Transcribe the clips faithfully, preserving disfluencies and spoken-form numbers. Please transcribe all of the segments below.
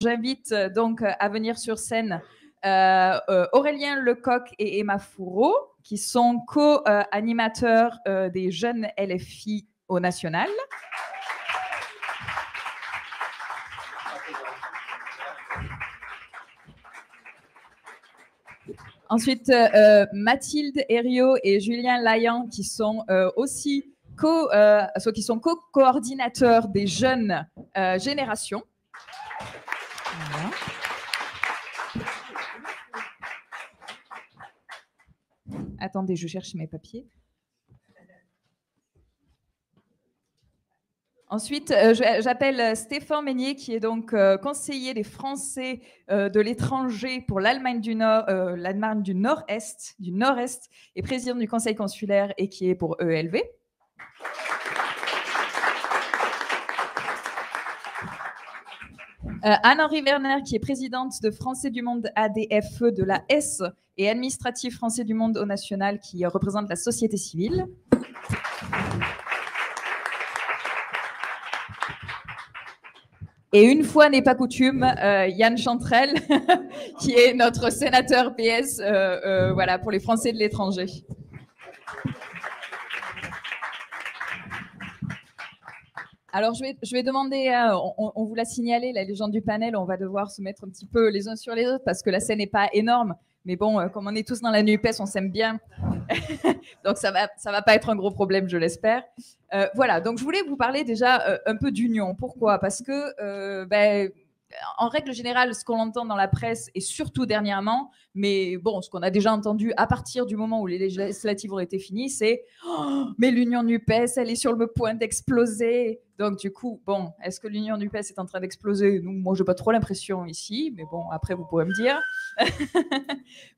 J'invite donc à venir sur scène euh, Aurélien Le Coq et Emma Fourreau, qui sont co-animateurs euh, des jeunes L F I au national. Ensuite, euh, Mathilde Hériaud et Julien Layan, qui sont euh, aussi co, euh, qui sont co-coordinateurs des jeunes euh, Génération. Voilà. Attendez, je cherche mes papiers. Ensuite, euh, j'appelle Stéphan Maigné, qui est donc euh, conseiller des Français euh, de l'étranger pour l'Allemagne du Nord, euh, l'Allemagne du Nord-Est, du Nord-Est, et président du Conseil consulaire et qui est pour E L V. Euh, Anne-Henri Werner, qui est présidente de Français du Monde A D F E de la S et administratif Français du Monde au national, qui euh, représente la société civile. Et une fois n'est pas coutume, euh, Yann Chantrel, qui est notre sénateur P S, euh, euh, voilà, pour les Français de l'étranger. Alors, je vais, je vais demander, euh, on, on vous l'a signalé, là, les gens du panel, on va devoir se mettre un petit peu les uns sur les autres parce que la scène n'est pas énorme. Mais bon, euh, comme on est tous dans la NUPES, on s'aime bien. Donc, ça va, ça va pas être un gros problème, je l'espère. Euh, voilà, donc je voulais vous parler déjà euh, un peu d'union. Pourquoi? Parce que, euh, ben, en règle générale, ce qu'on entend dans la presse, et surtout dernièrement, mais bon, ce qu'on a déjà entendu à partir du moment où les législatives ont été finies, c'est oh, « mais l'union NUPES, elle est sur le point d'exploser ». Donc, du coup, bon, est-ce que l'union NUPES est en train d'exploser? Moi, je n'ai pas trop l'impression ici, mais bon, après, vous pourrez me dire.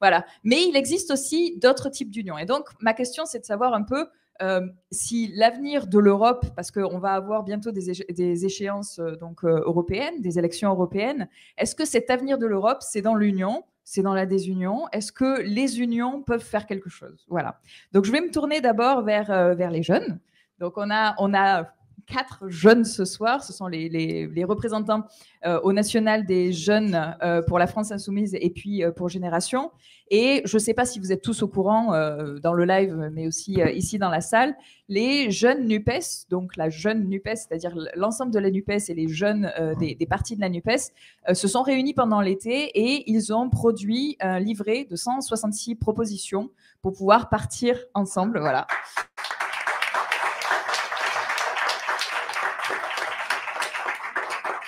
Voilà. Mais il existe aussi d'autres types d'unions. Et donc, ma question, c'est de savoir un peu euh, si l'avenir de l'Europe, parce qu'on va avoir bientôt des, des échéances euh, donc, euh, européennes, des élections européennes, est-ce que cet avenir de l'Europe, c'est dans l'union? C'est dans la désunion? Est-ce que les unions peuvent faire quelque chose? Voilà. Donc, je vais me tourner d'abord vers, euh, vers les jeunes. Donc, on a... On a quatre jeunes ce soir, ce sont les, les, les représentants euh, au national des jeunes euh, pour la France Insoumise et puis euh, pour Génération. Et je ne sais pas si vous êtes tous au courant euh, dans le live, mais aussi euh, ici dans la salle, les jeunes NUPES, donc la jeune NUPES, c'est-à-dire l'ensemble de la NUPES et les jeunes euh, des, des partis de la NUPES, euh, se sont réunis pendant l'été et ils ont produit un livret de cent soixante-six propositions pour pouvoir partir ensemble, voilà.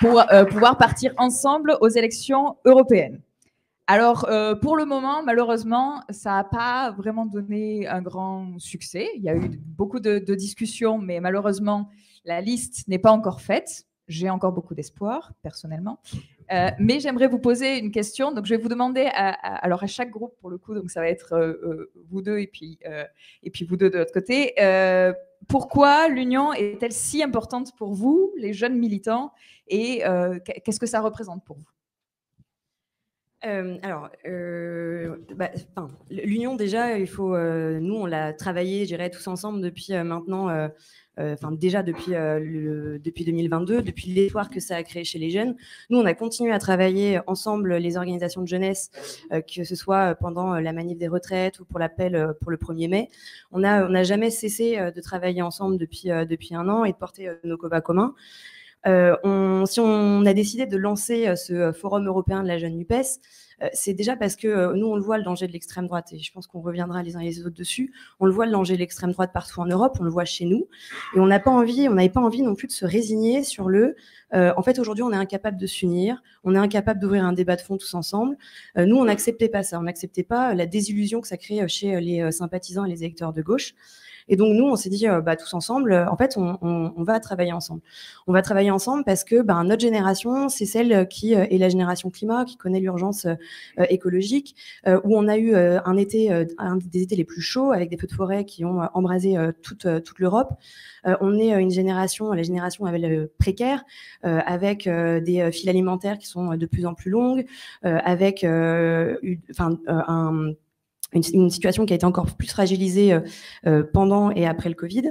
pour euh, pouvoir partir ensemble aux élections européennes. Alors, euh, pour le moment, malheureusement, ça n'a pas vraiment donné un grand succès. Il y a eu beaucoup de, de discussions, mais malheureusement, la liste n'est pas encore faite. J'ai encore beaucoup d'espoir, personnellement. Euh, mais j'aimerais vous poser une question. Donc, je vais vous demander, à, à, alors à chaque groupe, pour le coup, donc ça va être euh, vous deux et puis, euh, et puis vous deux de l'autre côté, euh, pourquoi l'union est-elle si importante pour vous, les jeunes militants, et euh, qu'est-ce que ça représente pour vous? Euh, alors, euh, bah, enfin, l'union déjà, il faut, euh, nous on l'a travaillé, je dirais, tous ensemble depuis euh, maintenant, euh, euh, enfin déjà depuis, euh, le, depuis deux mille vingt-deux, depuis l'espoir que ça a créé chez les jeunes. Nous on a continué à travailler ensemble les organisations de jeunesse, euh, que ce soit pendant la manif des retraites ou pour l'appel pour le premier mai. On n'a on a jamais cessé de travailler ensemble depuis, euh, depuis un an et de porter euh, nos combats communs. Euh, on, si on a décidé de lancer euh, ce forum européen de la jeune NUPES, euh, c'est déjà parce que euh, nous, on le voit, le danger de l'extrême droite, et je pense qu'on reviendra les uns et les autres dessus, on le voit, le danger de l'extrême droite partout en Europe, on le voit chez nous, et on n'a pas envie, on n'avait pas envie non plus de se résigner sur le... Euh, en fait, aujourd'hui, on est incapable de s'unir, on est incapable d'ouvrir un débat de fond tous ensemble. Euh, nous, on n'acceptait pas ça, on n'acceptait pas la désillusion que ça crée chez les sympathisants et les électeurs de gauche. Et donc, nous, on s'est dit, euh, bah, tous ensemble, euh, en fait, on, on, on va travailler ensemble. On va travailler ensemble parce que bah, notre génération, c'est celle qui euh, est la génération climat, qui connaît l'urgence euh, écologique, euh, où on a eu euh, un été, euh, un des étés les plus chauds, avec des feux de forêt qui ont embrasé euh, toute, euh, toute l'Europe. Euh, on est une génération, la génération avec le précaire, euh, avec euh, des files alimentaires qui sont de plus en plus longues, euh, avec euh, une, enfin, euh, un... une, une situation qui a été encore plus fragilisée euh, pendant et après le Covid.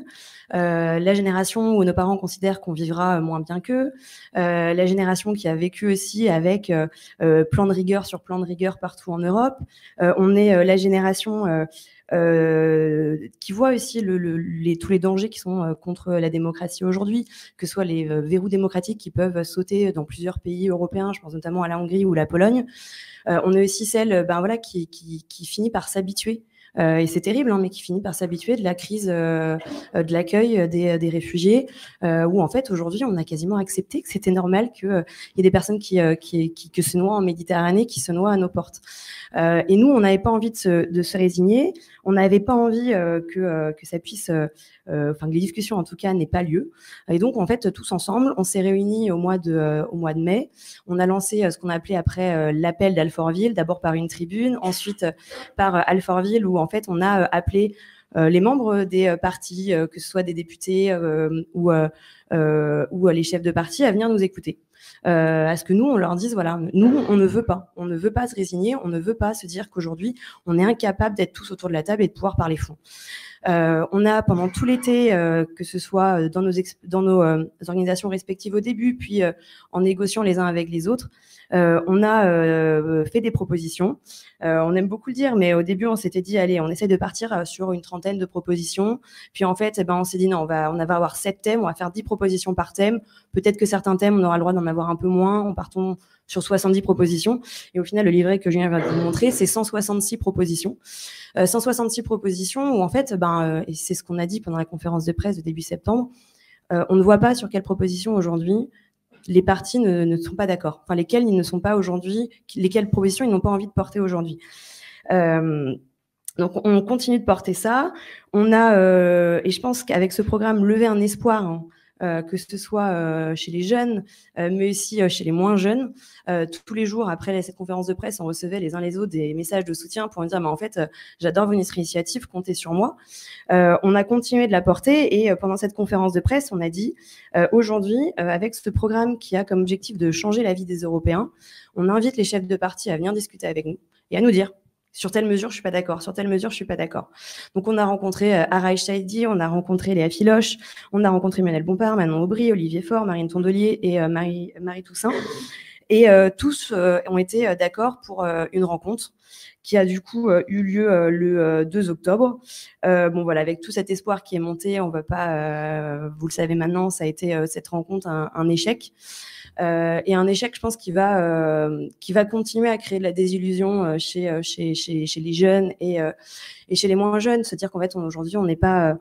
Euh, la génération où nos parents considèrent qu'on vivra moins bien qu'eux, euh, la génération qui a vécu aussi avec euh, plan de rigueur sur plan de rigueur partout en Europe. Euh, on est euh, la génération euh, euh, qui voit aussi le, le, les, tous les dangers qui sont euh, contre la démocratie aujourd'hui, que ce soit les euh, verrous démocratiques qui peuvent sauter dans plusieurs pays européens, je pense notamment à la Hongrie ou la Pologne. Euh, on est aussi celle ben, voilà, qui, qui, qui finit par s'habituer. Euh, et c'est terrible, hein, mais qui finit par s'habituer de la crise euh, de l'accueil des, des réfugiés, euh, où en fait aujourd'hui on a quasiment accepté que c'était normal qu'il euh, y ait des personnes qui, euh, qui, qui, qui se noient en Méditerranée, qui se noient à nos portes. Euh, et nous, on n'avait pas envie de se, de se résigner, on n'avait pas envie euh, que, euh, que ça puisse, euh, euh, enfin que les discussions en tout cas n'aient pas lieu. Et donc en fait tous ensemble, on s'est réunis au mois de, euh, au mois de mai, on a lancé euh, ce qu'on a appelé après euh, l'appel d'Alfortville, d'abord par une tribune, ensuite euh, par euh, Alfortville où en fait, on a appelé euh, les membres des euh, partis, euh, que ce soit des députés euh, ou, euh, euh, ou les chefs de parti, à venir nous écouter. Euh, à ce que nous, on leur dise, voilà, nous, on ne veut pas. On ne veut pas se résigner, on ne veut pas se dire qu'aujourd'hui, on est incapable d'être tous autour de la table et de pouvoir parler fond. Euh, on a, pendant tout l'été, euh, que ce soit dans nos, dans nos euh, organisations respectives au début, puis euh, en négociant les uns avec les autres, Euh, on a euh, fait des propositions. Euh, on aime beaucoup le dire, mais au début, on s'était dit, allez, on essaie de partir sur une trentaine de propositions. Puis en fait, eh ben, on s'est dit, non, on va, on va avoir sept thèmes, on va faire dix propositions par thème. Peut-être que certains thèmes, on aura le droit d'en avoir un peu moins. On partons sur soixante-dix propositions. Et au final, le livret que Julien va vous montrer, c'est cent soixante-six propositions. Euh, cent soixante-six propositions où en fait, ben, euh, et c'est ce qu'on a dit pendant la conférence de presse de début septembre, euh, on ne voit pas sur quelles propositions aujourd'hui les partis ne, ne sont pas d'accord, enfin lesquels ils ne sont pas aujourd'hui, lesquelles propositions ils n'ont pas envie de porter aujourd'hui. Euh, donc on continue de porter ça. On a, euh, et je pense qu'avec ce programme, levé un espoir, hein, euh, que ce soit euh, chez les jeunes, euh, mais aussi euh, chez les moins jeunes. Euh, tous les jours, après cette conférence de presse, on recevait les uns les autres des messages de soutien pour nous dire, mais en fait, euh, j'adore votre initiative, comptez sur moi. Euh, on a continué de la porter et euh, pendant cette conférence de presse, on a dit, euh, aujourd'hui, euh, avec ce programme qui a comme objectif de changer la vie des Européens, on invite les chefs de parti à venir discuter avec nous et à nous dire, sur telle mesure, je suis pas d'accord. Sur telle mesure, je suis pas d'accord. Donc, on a rencontré euh, Arash Saeidi, on a rencontré Léa Filoche, on a rencontré Manuel Bompard, Manon Aubry, Olivier Faure, Marine Tondelier et euh, Marie, Marie Toussaint. Et euh, tous euh, ont été euh, d'accord pour euh, une rencontre qui a du coup euh, eu lieu euh, le euh, deux octobre. Euh, bon, voilà, avec tout cet espoir qui est monté, on va pas, euh, vous le savez maintenant, ça a été euh, cette rencontre un, un échec. Euh, et un échec, je pense, qui va, euh, qui va continuer à créer de la désillusion euh, chez, euh, chez, chez, chez les jeunes et, euh, et chez les moins jeunes. Se dire qu'en fait, aujourd'hui, on n'est pas,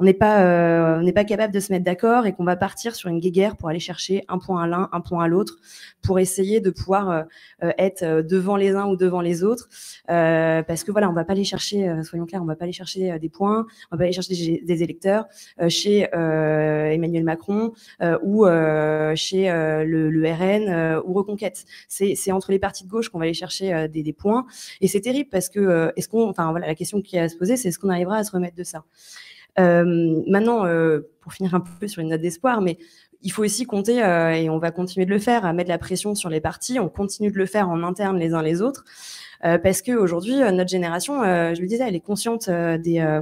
euh, pas, euh, pas capable de se mettre d'accord et qu'on va partir sur une guéguerre pour aller chercher un point à l'un, un point à l'autre, pour essayer de pouvoir euh, être devant les uns ou devant les autres. Euh, parce que voilà, on ne va pas aller chercher, euh, soyons clairs, on ne va pas aller chercher euh, des points, on ne va pas aller chercher des, des électeurs euh, chez euh, Emmanuel Macron euh, ou euh, chez euh, le Le R N euh, ou Reconquête. C'est entre les partis de gauche qu'on va aller chercher euh, des, des points. Et c'est terrible parce que, euh, est-ce qu'on, enfin voilà, la question qui a à se poser, c'est est-ce qu'on arrivera à se remettre de ça. Euh, maintenant, euh, pour finir un peu sur une note d'espoir, mais il faut aussi compter, euh, et on va continuer de le faire, à mettre la pression sur les partis. On continue de le faire en interne les uns les autres, euh, parce que aujourd'hui, euh, notre génération, euh, je le disais, elle est consciente euh, des euh,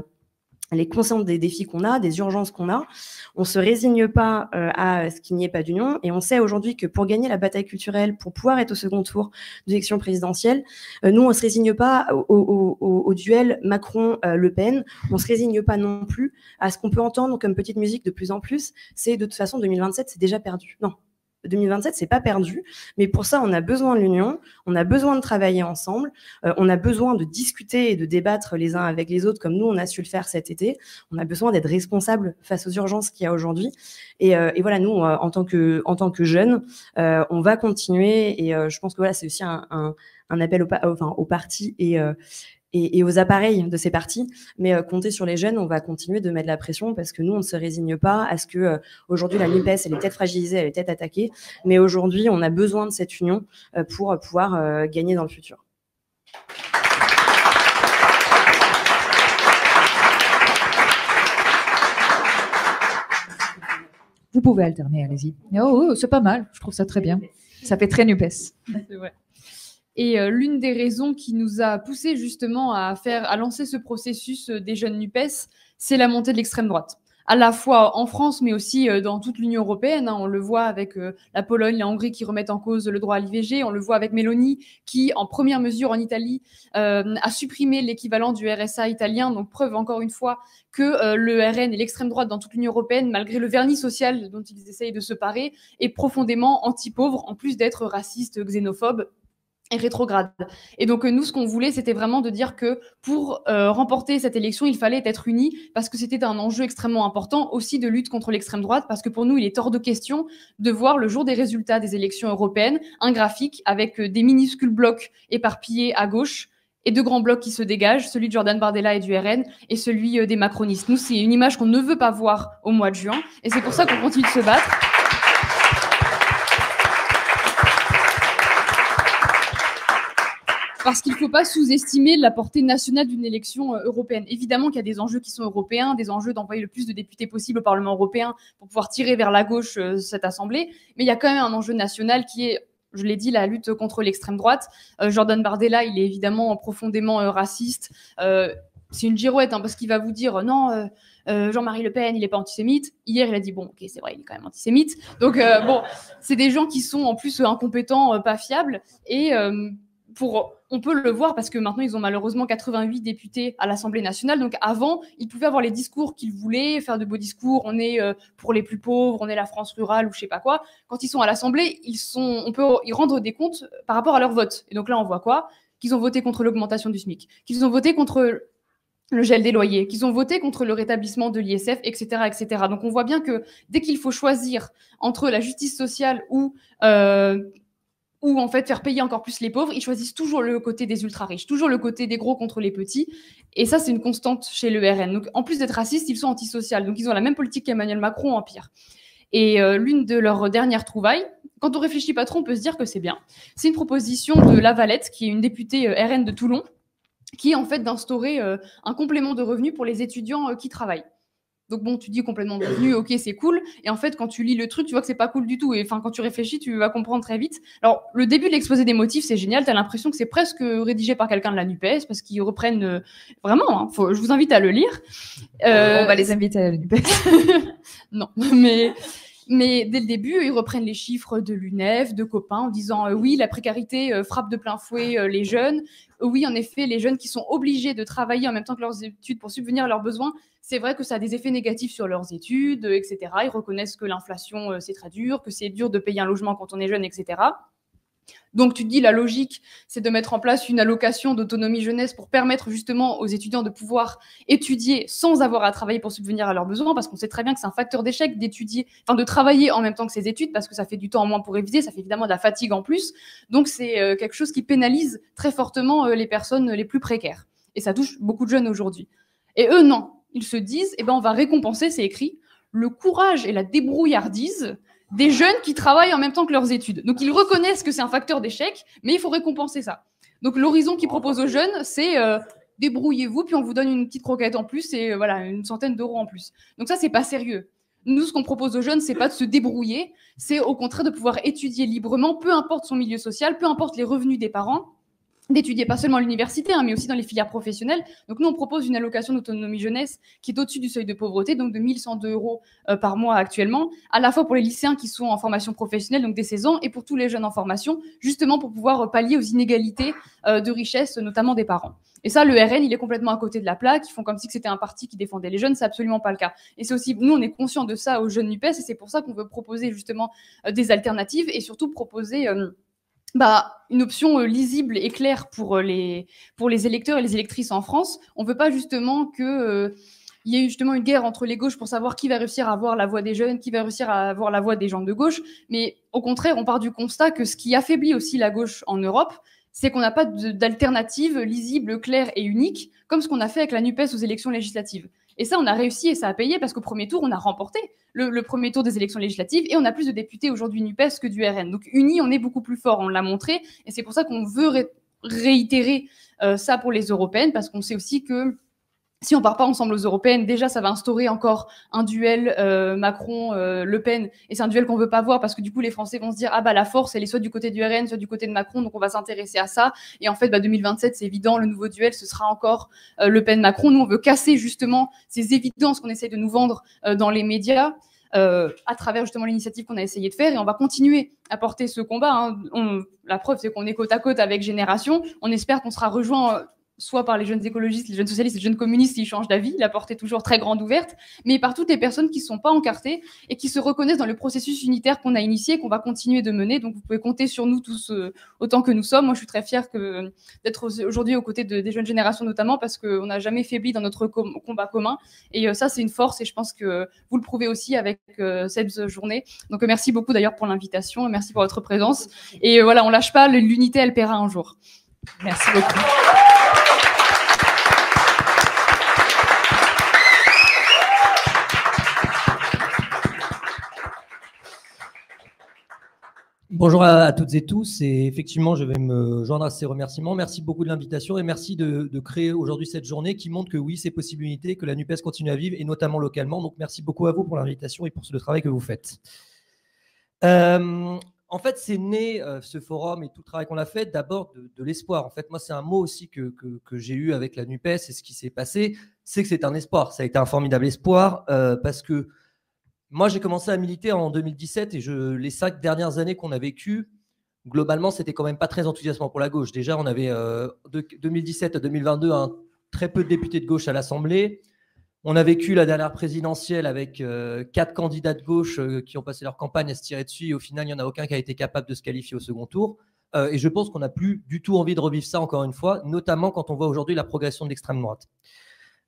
Elle est consciente des défis qu'on a, des urgences qu'on a. On se résigne pas euh, à ce qu'il n'y ait pas d'union. Et on sait aujourd'hui que pour gagner la bataille culturelle, pour pouvoir être au second tour d'élection présidentielle, euh, nous, on se résigne pas au, au, au, au duel Macron-Le Pen. On se résigne pas non plus à ce qu'on peut entendre comme petite musique de plus en plus. C'est de toute façon, deux mille vingt-sept, c'est déjà perdu. Non. deux mille vingt-sept, c'est pas perdu, mais pour ça, on a besoin de l'union, on a besoin de travailler ensemble, euh, on a besoin de discuter et de débattre les uns avec les autres, comme nous, on a su le faire cet été. On a besoin d'être responsable face aux urgences qu'il y a aujourd'hui. Et, euh, et voilà, nous, euh, en tant que, en tant que jeunes, euh, on va continuer. Et euh, je pense que voilà, c'est aussi un, un, un appel au, enfin, aux partis et, euh, et, et aux appareils de ces partis. Mais euh, compter sur les jeunes, on va continuer de mettre la pression parce que nous, on ne se résigne pas à ce que euh, aujourd'hui la NUPES, elle est peut-être fragilisée, elle est peut-être attaquée. Mais aujourd'hui, on a besoin de cette union euh, pour euh, pouvoir euh, gagner dans le futur. Vous pouvez alterner, allez-y. Oh, oh c'est pas mal, je trouve ça très bien. Ça fait très NUPES. C'est vrai. Et euh, l'une des raisons qui nous a poussé justement à, faire, à lancer ce processus des jeunes NUPES, c'est la montée de l'extrême droite, à la fois en France, mais aussi dans toute l'Union européenne. Hein, on le voit avec euh, la Pologne, la Hongrie qui remettent en cause le droit à l'I V G. On le voit avec Meloni qui, en première mesure en Italie, euh, a supprimé l'équivalent du R S A italien. Donc preuve encore une fois que euh, le R N et l'extrême droite dans toute l'Union européenne, malgré le vernis social dont ils essayent de se parer, est profondément anti-pauvre, en plus d'être raciste, xénophobe et rétrograde. Et donc nous, ce qu'on voulait, c'était vraiment de dire que pour euh, remporter cette élection, il fallait être unis, parce que c'était un enjeu extrêmement important aussi de lutte contre l'extrême droite, parce que pour nous, il est hors de question de voir le jour des résultats des élections européennes un graphique avec des minuscules blocs éparpillés à gauche et deux grands blocs qui se dégagent, celui de Jordan Bardella et du R N, et celui des macronistes. Nous, c'est une image qu'on ne veut pas voir au mois de juin, et c'est pour ça qu'on continue de se battre. Parce qu'il ne faut pas sous-estimer la portée nationale d'une élection européenne. Évidemment qu'il y a des enjeux qui sont européens, des enjeux d'envoyer le plus de députés possible au Parlement européen pour pouvoir tirer vers la gauche cette assemblée, mais il y a quand même un enjeu national qui est, je l'ai dit, la lutte contre l'extrême droite. Euh, Jordan Bardella, il est évidemment profondément euh, raciste. Euh, c'est une girouette, hein, parce qu'il va vous dire « Non, euh, euh, Jean-Marie Le Pen, il n'est pas antisémite. » Hier, il a dit « Bon, ok, c'est vrai, il est quand même antisémite. » Donc euh, bon, c'est des gens qui sont en plus incompétents, euh, pas fiables, et... Euh, Pour, on peut le voir parce que maintenant, ils ont malheureusement quatre-vingt-huit députés à l'Assemblée nationale. Donc avant, ils pouvaient avoir les discours qu'ils voulaient, faire de beaux discours. On est euh, pour les plus pauvres, on est la France rurale ou je sais pas quoi. Quand ils sont à l'Assemblée, ils sont, on peut y rendre des comptes par rapport à leur vote. Et donc là, on voit quoi? Qu'ils ont voté contre l'augmentation du SMIC, qu'ils ont voté contre le gel des loyers, qu'ils ont voté contre le rétablissement de l'I S F, et cetera, et cetera. Donc on voit bien que dès qu'il faut choisir entre la justice sociale ou... Euh, ou en fait faire payer encore plus les pauvres, ils choisissent toujours le côté des ultra-riches, toujours le côté des gros contre les petits. Et ça, c'est une constante chez le R N. Donc, en plus d'être racistes, ils sont antisociaux. Donc, ils ont la même politique qu'Emmanuel Macron, en pire. Et euh, l'une de leurs dernières trouvailles, quand on réfléchit pas trop, on peut se dire que c'est bien. C'est une proposition de Lavalette, qui est une députée euh, R N de Toulon, qui est en fait d'instaurer euh, un complément de revenu pour les étudiants euh, qui travaillent. Donc bon, tu dis complètement revenu, ok, c'est cool. Et en fait, quand tu lis le truc, tu vois que c'est pas cool du tout. Et enfin, quand tu réfléchis, tu vas comprendre très vite. Alors, le début de l'exposé des motifs, c'est génial. T'as l'impression que c'est presque rédigé par quelqu'un de la NUPES, parce qu'ils reprennent euh, vraiment. Hein, faut, je vous invite à le lire. Euh... On va les inviter à la NUPES. Non, mais. Mais dès le début, ils reprennent les chiffres de l'U N E F, de Copain, en disant euh, « oui, la précarité euh, frappe de plein fouet euh, les jeunes. Oui, en effet, les jeunes qui sont obligés de travailler en même temps que leurs études pour subvenir à leurs besoins, c'est vrai que ça a des effets négatifs sur leurs études, euh, et cetera. Ils reconnaissent que l'inflation, euh, c'est très dur, que c'est dur de payer un logement quand on est jeune, et cetera » Donc tu te dis la logique, c'est de mettre en place une allocation d'autonomie jeunesse pour permettre justement aux étudiants de pouvoir étudier sans avoir à travailler pour subvenir à leurs besoins, parce qu'on sait très bien que c'est un facteur d'échec d'étudier, enfin de travailler en même temps que ses études, parce que ça fait du temps en moins pour réviser, ça fait évidemment de la fatigue en plus. Donc c'est quelque chose qui pénalise très fortement les personnes les plus précaires, et ça touche beaucoup de jeunes aujourd'hui. Et eux non, ils se disent eh ben on va récompenser, c'est écrit, le courage et la débrouillardise des jeunes qui travaillent en même temps que leurs études. Donc, ils reconnaissent que c'est un facteur d'échec, mais il faut récompenser ça. Donc, l'horizon qu'ils proposent aux jeunes, c'est euh, débrouillez-vous, puis on vous donne une petite croquette en plus et euh, voilà, une centaine d'euros en plus. Donc, ça, c'est pas sérieux. Nous, ce qu'on propose aux jeunes, c'est pas de se débrouiller, c'est au contraire de pouvoir étudier librement, peu importe son milieu social, peu importe les revenus des parents, d'étudier pas seulement à l'université, hein, mais aussi dans les filières professionnelles. Donc, nous, on propose une allocation d'autonomie jeunesse qui est au-dessus du seuil de pauvreté, donc de mille cent deux euros euh, par mois actuellement, à la fois pour les lycéens qui sont en formation professionnelle, donc dès seize ans, et pour tous les jeunes en formation, justement pour pouvoir pallier aux inégalités euh, de richesse, notamment des parents. Et ça, le R N, il est complètement à côté de la plaque. Ils font comme si c'était un parti qui défendait les jeunes. C'est absolument pas le cas. Et c'est aussi, nous, on est conscients de ça aux jeunes NUPES, et c'est pour ça qu'on veut proposer justement euh, des alternatives et surtout proposer... Euh, Bah, une option euh, lisible et claire pour, euh, les, pour les électeurs et les électrices en France. On ne veut pas justement qu'il euh, y ait justement une guerre entre les gauches pour savoir qui va réussir à avoir la voix des jeunes, qui va réussir à avoir la voix des gens de gauche. Mais au contraire, on part du constat que ce qui affaiblit aussi la gauche en Europe, c'est qu'on n'a pas d'alternative lisible, claire et unique, comme ce qu'on a fait avec la NUPES aux élections législatives. Et ça, on a réussi et ça a payé parce qu'au premier tour, on a remporté le, le premier tour des élections législatives et on a plus de députés aujourd'hui NUPES que du R N. Donc, unis, on est beaucoup plus fort, on l'a montré. Et c'est pour ça qu'on veut ré réitérer euh, ça pour les européennes, parce qu'on sait aussi que si on part pas ensemble aux européennes, déjà, ça va instaurer encore un duel euh, Macron-Le Pen. Et c'est un duel qu'on veut pas voir parce que du coup, les Français vont se dire « Ah bah la force, elle est soit du côté du R N, soit du côté de Macron, donc on va s'intéresser à ça. » Et en fait, bah, deux mille vingt-sept, c'est évident, le nouveau duel, ce sera encore euh, Le Pen-Macron. Nous, on veut casser justement ces évidences qu'on essaye de nous vendre euh, dans les médias. Euh, à travers justement l'initiative qu'on a essayé de faire, et on va continuer à porter ce combat. Hein. On, la preuve, c'est qu'on est côte à côte avec Génération. On espère qu'on sera rejoint euh, soit par les jeunes écologistes, les jeunes socialistes, les jeunes communistes s'ils changent d'avis. La porte est toujours très grande ouverte, mais par toutes les personnes qui ne sont pas encartées et qui se reconnaissent dans le processus unitaire qu'on a initié, qu'on va continuer de mener. Donc vous pouvez compter sur nous tous euh, autant que nous sommes. Moi, je suis très fière que, d'être aujourd'hui aux côtés de, des jeunes générations notamment parce qu'on n'a jamais faibli dans notre com- combat commun. Et euh, ça, c'est une force et je pense que euh, vous le prouvez aussi avec euh, cette journée. Donc euh, merci beaucoup d'ailleurs pour l'invitation et merci pour votre présence. Et euh, voilà, on ne lâche pas, l'unité, elle paiera un jour. Merci beaucoup. Bonjour à toutes et tous, et effectivement je vais me joindre à ces remerciements. Merci beaucoup de l'invitation et merci de, de créer aujourd'hui cette journée qui montre que oui, c'est possibilité, que la NUPES continue à vivre et notamment localement. Donc merci beaucoup à vous pour l'invitation et pour le travail que vous faites. Euh, en fait, c'est né euh, ce forum et tout le travail qu'on a fait d'abord de, de l'espoir. En fait, moi c'est un mot aussi que, que, que j'ai eu avec la NUPES et ce qui s'est passé, c'est que c'est un espoir. Ça a été un formidable espoir euh, parce que moi, j'ai commencé à militer en deux mille dix-sept et je, les cinq dernières années qu'on a vécues, globalement, c'était quand même pas très enthousiasmant pour la gauche. Déjà, on avait euh, de deux mille dix-sept à deux mille vingt-deux un, très peu de députés de gauche à l'Assemblée. On a vécu la dernière présidentielle avec euh, quatre candidats de gauche euh, qui ont passé leur campagne à se tirer dessus. Et au final, il n'y en a aucun qui a été capable de se qualifier au second tour. Euh, et je pense qu'on n'a plus du tout envie de revivre ça encore une fois, notamment quand on voit aujourd'hui la progression de l'extrême droite.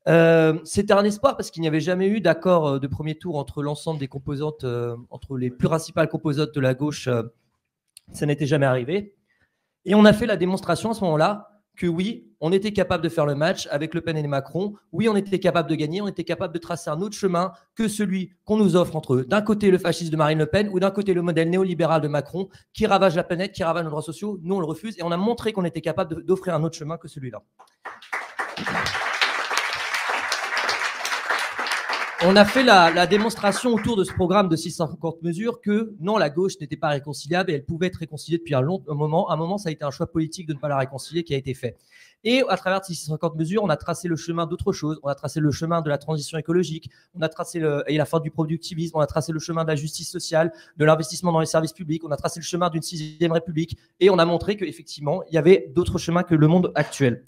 Euh, c'était un espoir parce qu'il n'y avait jamais eu d'accord de premier tour entre l'ensemble des composantes, euh, entre les principales composantes de la gauche, euh, ça n'était jamais arrivé. Et on a fait la démonstration à ce moment-là que oui, on était capable de faire le match avec Le Pen et Macron, oui, on était capable de gagner, on était capable de tracer un autre chemin que celui qu'on nous offre entre d'un côté le fascisme de Marine Le Pen ou d'un côté le modèle néolibéral de Macron qui ravage la planète, qui ravage nos droits sociaux. Nous, on le refuse et on a montré qu'on était capable d'offrir un autre chemin que celui-là. On a fait la, la démonstration autour de ce programme de six cent cinquante mesures que non, la gauche n'était pas réconciliable et elle pouvait être réconciliée depuis un long un moment. À un moment, ça a été un choix politique de ne pas la réconcilier qui a été fait. Et à travers ces six cent cinquante mesures, on a tracé le chemin d'autre chose. On a tracé le chemin de la transition écologique. On a tracé le, et la fin du productivisme. On a tracé le chemin de la justice sociale, de l'investissement dans les services publics. On a tracé le chemin d'une sixième République. Et on a montré qu'effectivement, il y avait d'autres chemins que le monde actuel.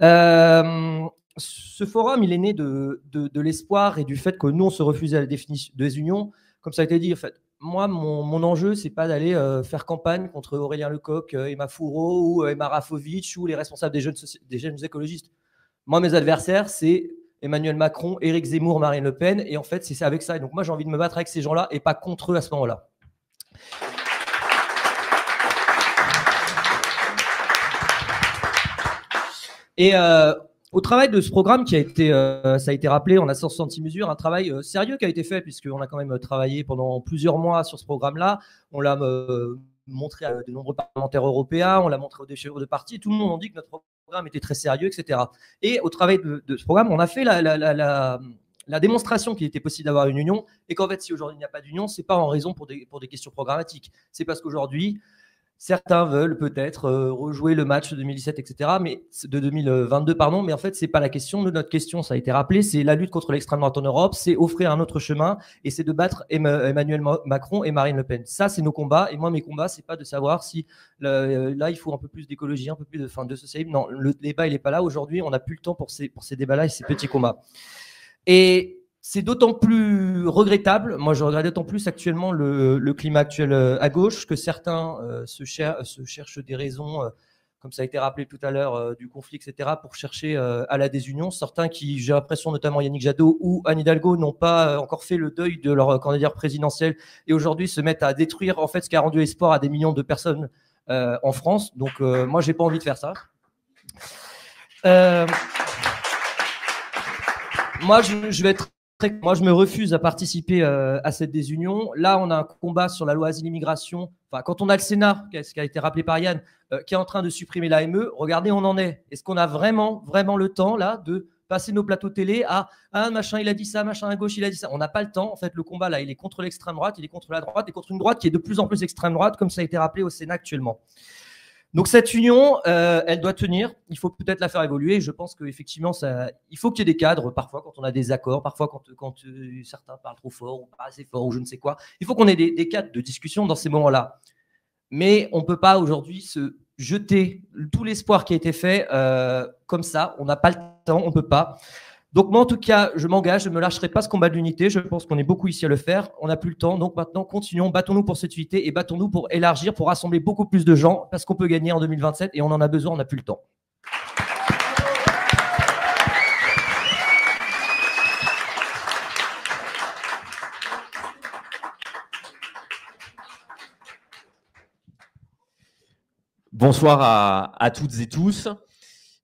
Euh... Ce forum, il est né de, de, de l'espoir et du fait que nous, on se refusait à la définition des unions. Comme ça a été dit, en fait, moi, mon, mon enjeu, ce n'est pas d'aller euh, faire campagne contre Aurélien Le Coq, euh, Emma Fourreau ou euh, Emma Rafowicz ou les responsables des jeunes, des jeunes écologistes. Moi, mes adversaires, c'est Emmanuel Macron, Éric Zemmour, Marine Le Pen. Et en fait, c'est avec ça. Et donc, moi, j'ai envie de me battre avec ces gens-là et pas contre eux à ce moment-là. Et... Euh, Au travail de ce programme qui a été, euh, ça a été rappelé, on a cent soixante-six mesures, un travail euh, sérieux qui a été fait puisqu'on a quand même travaillé pendant plusieurs mois sur ce programme-là. On l'a euh, montré à de nombreux parlementaires européens, on l'a montré aux déchirures de partis, tout le monde a dit que notre programme était très sérieux, et cetera. Et au travail de, de ce programme, on a fait la, la, la, la, la démonstration qu'il était possible d'avoir une union et qu'en fait, si aujourd'hui il n'y a pas d'union, c'est pas en raison pour des, pour des questions programmatiques. C'est parce qu'aujourd'hui, certains veulent peut-être euh, rejouer le match de deux mille dix-sept, et cetera, mais de deux mille vingt-deux, pardon. Mais en fait, c'est pas la question. Nous, notre question, ça a été rappelé, c'est la lutte contre l'extrême droite en Europe, c'est offrir un autre chemin et c'est de battre Emmanuel Macron et Marine Le Pen. Ça, c'est nos combats. Et moi, mes combats, c'est pas de savoir si euh, là, il faut un peu plus d'écologie, un peu plus de, enfin, de socialisme. Non, le débat, il est pas là. Aujourd'hui, on n'a plus le temps pour ces, pour ces débats-là et ces petits combats. Et c'est d'autant plus regrettable, moi je regrette d'autant plus actuellement le, le climat actuel à gauche, que certains euh, se, cher se cherchent des raisons, euh, comme ça a été rappelé tout à l'heure, euh, du conflit, et cetera, pour chercher euh, à la désunion. Certains qui, j'ai l'impression, notamment Yannick Jadot ou Anne Hidalgo, n'ont pas encore fait le deuil de leur candidature présidentielle et aujourd'hui se mettent à détruire en fait, ce qui a rendu espoir à des millions de personnes euh, en France. Donc euh, moi, j'ai pas envie de faire ça. Euh... Moi, je, je vais être... Moi, je me refuse à participer euh, à cette désunion. Là, on a un combat sur la loi asile-immigration. Enfin, quand on a le Sénat, ce qui a été rappelé par Yann, euh, qui est en train de supprimer l'A M E, regardez, on en est. Est-ce qu'on a vraiment, vraiment le temps là de passer nos plateaux télé à un machin, il a dit ça, machin, à gauche, il a dit ça. On n'a pas le temps. En fait, le combat, là, il est contre l'extrême droite, il est contre la droite et contre une droite qui est de plus en plus extrême droite, comme ça a été rappelé au Sénat actuellement. Donc, cette union, euh, elle doit tenir. Il faut peut-être la faire évoluer. Je pense qu'effectivement, il faut qu'il y ait des cadres. Parfois, quand on a des accords, parfois, quand, quand euh, certains parlent trop fort ou pas assez fort ou je ne sais quoi, il faut qu'on ait des, des cadres de discussion dans ces moments-là. Mais on ne peut pas aujourd'hui se jeter tout l'espoir qui a été fait euh, comme ça. On n'a pas le temps, on ne peut pas. Donc, moi, en tout cas, je m'engage, je ne me lâcherai pas ce combat de l'unité. Je pense qu'on est beaucoup ici à le faire. On n'a plus le temps. Donc, maintenant, continuons, battons-nous pour cette unité et battons-nous pour élargir, pour rassembler beaucoup plus de gens parce qu'on peut gagner en deux mille vingt-sept et on en a besoin, on n'a plus le temps. Bonsoir à, à toutes et tous.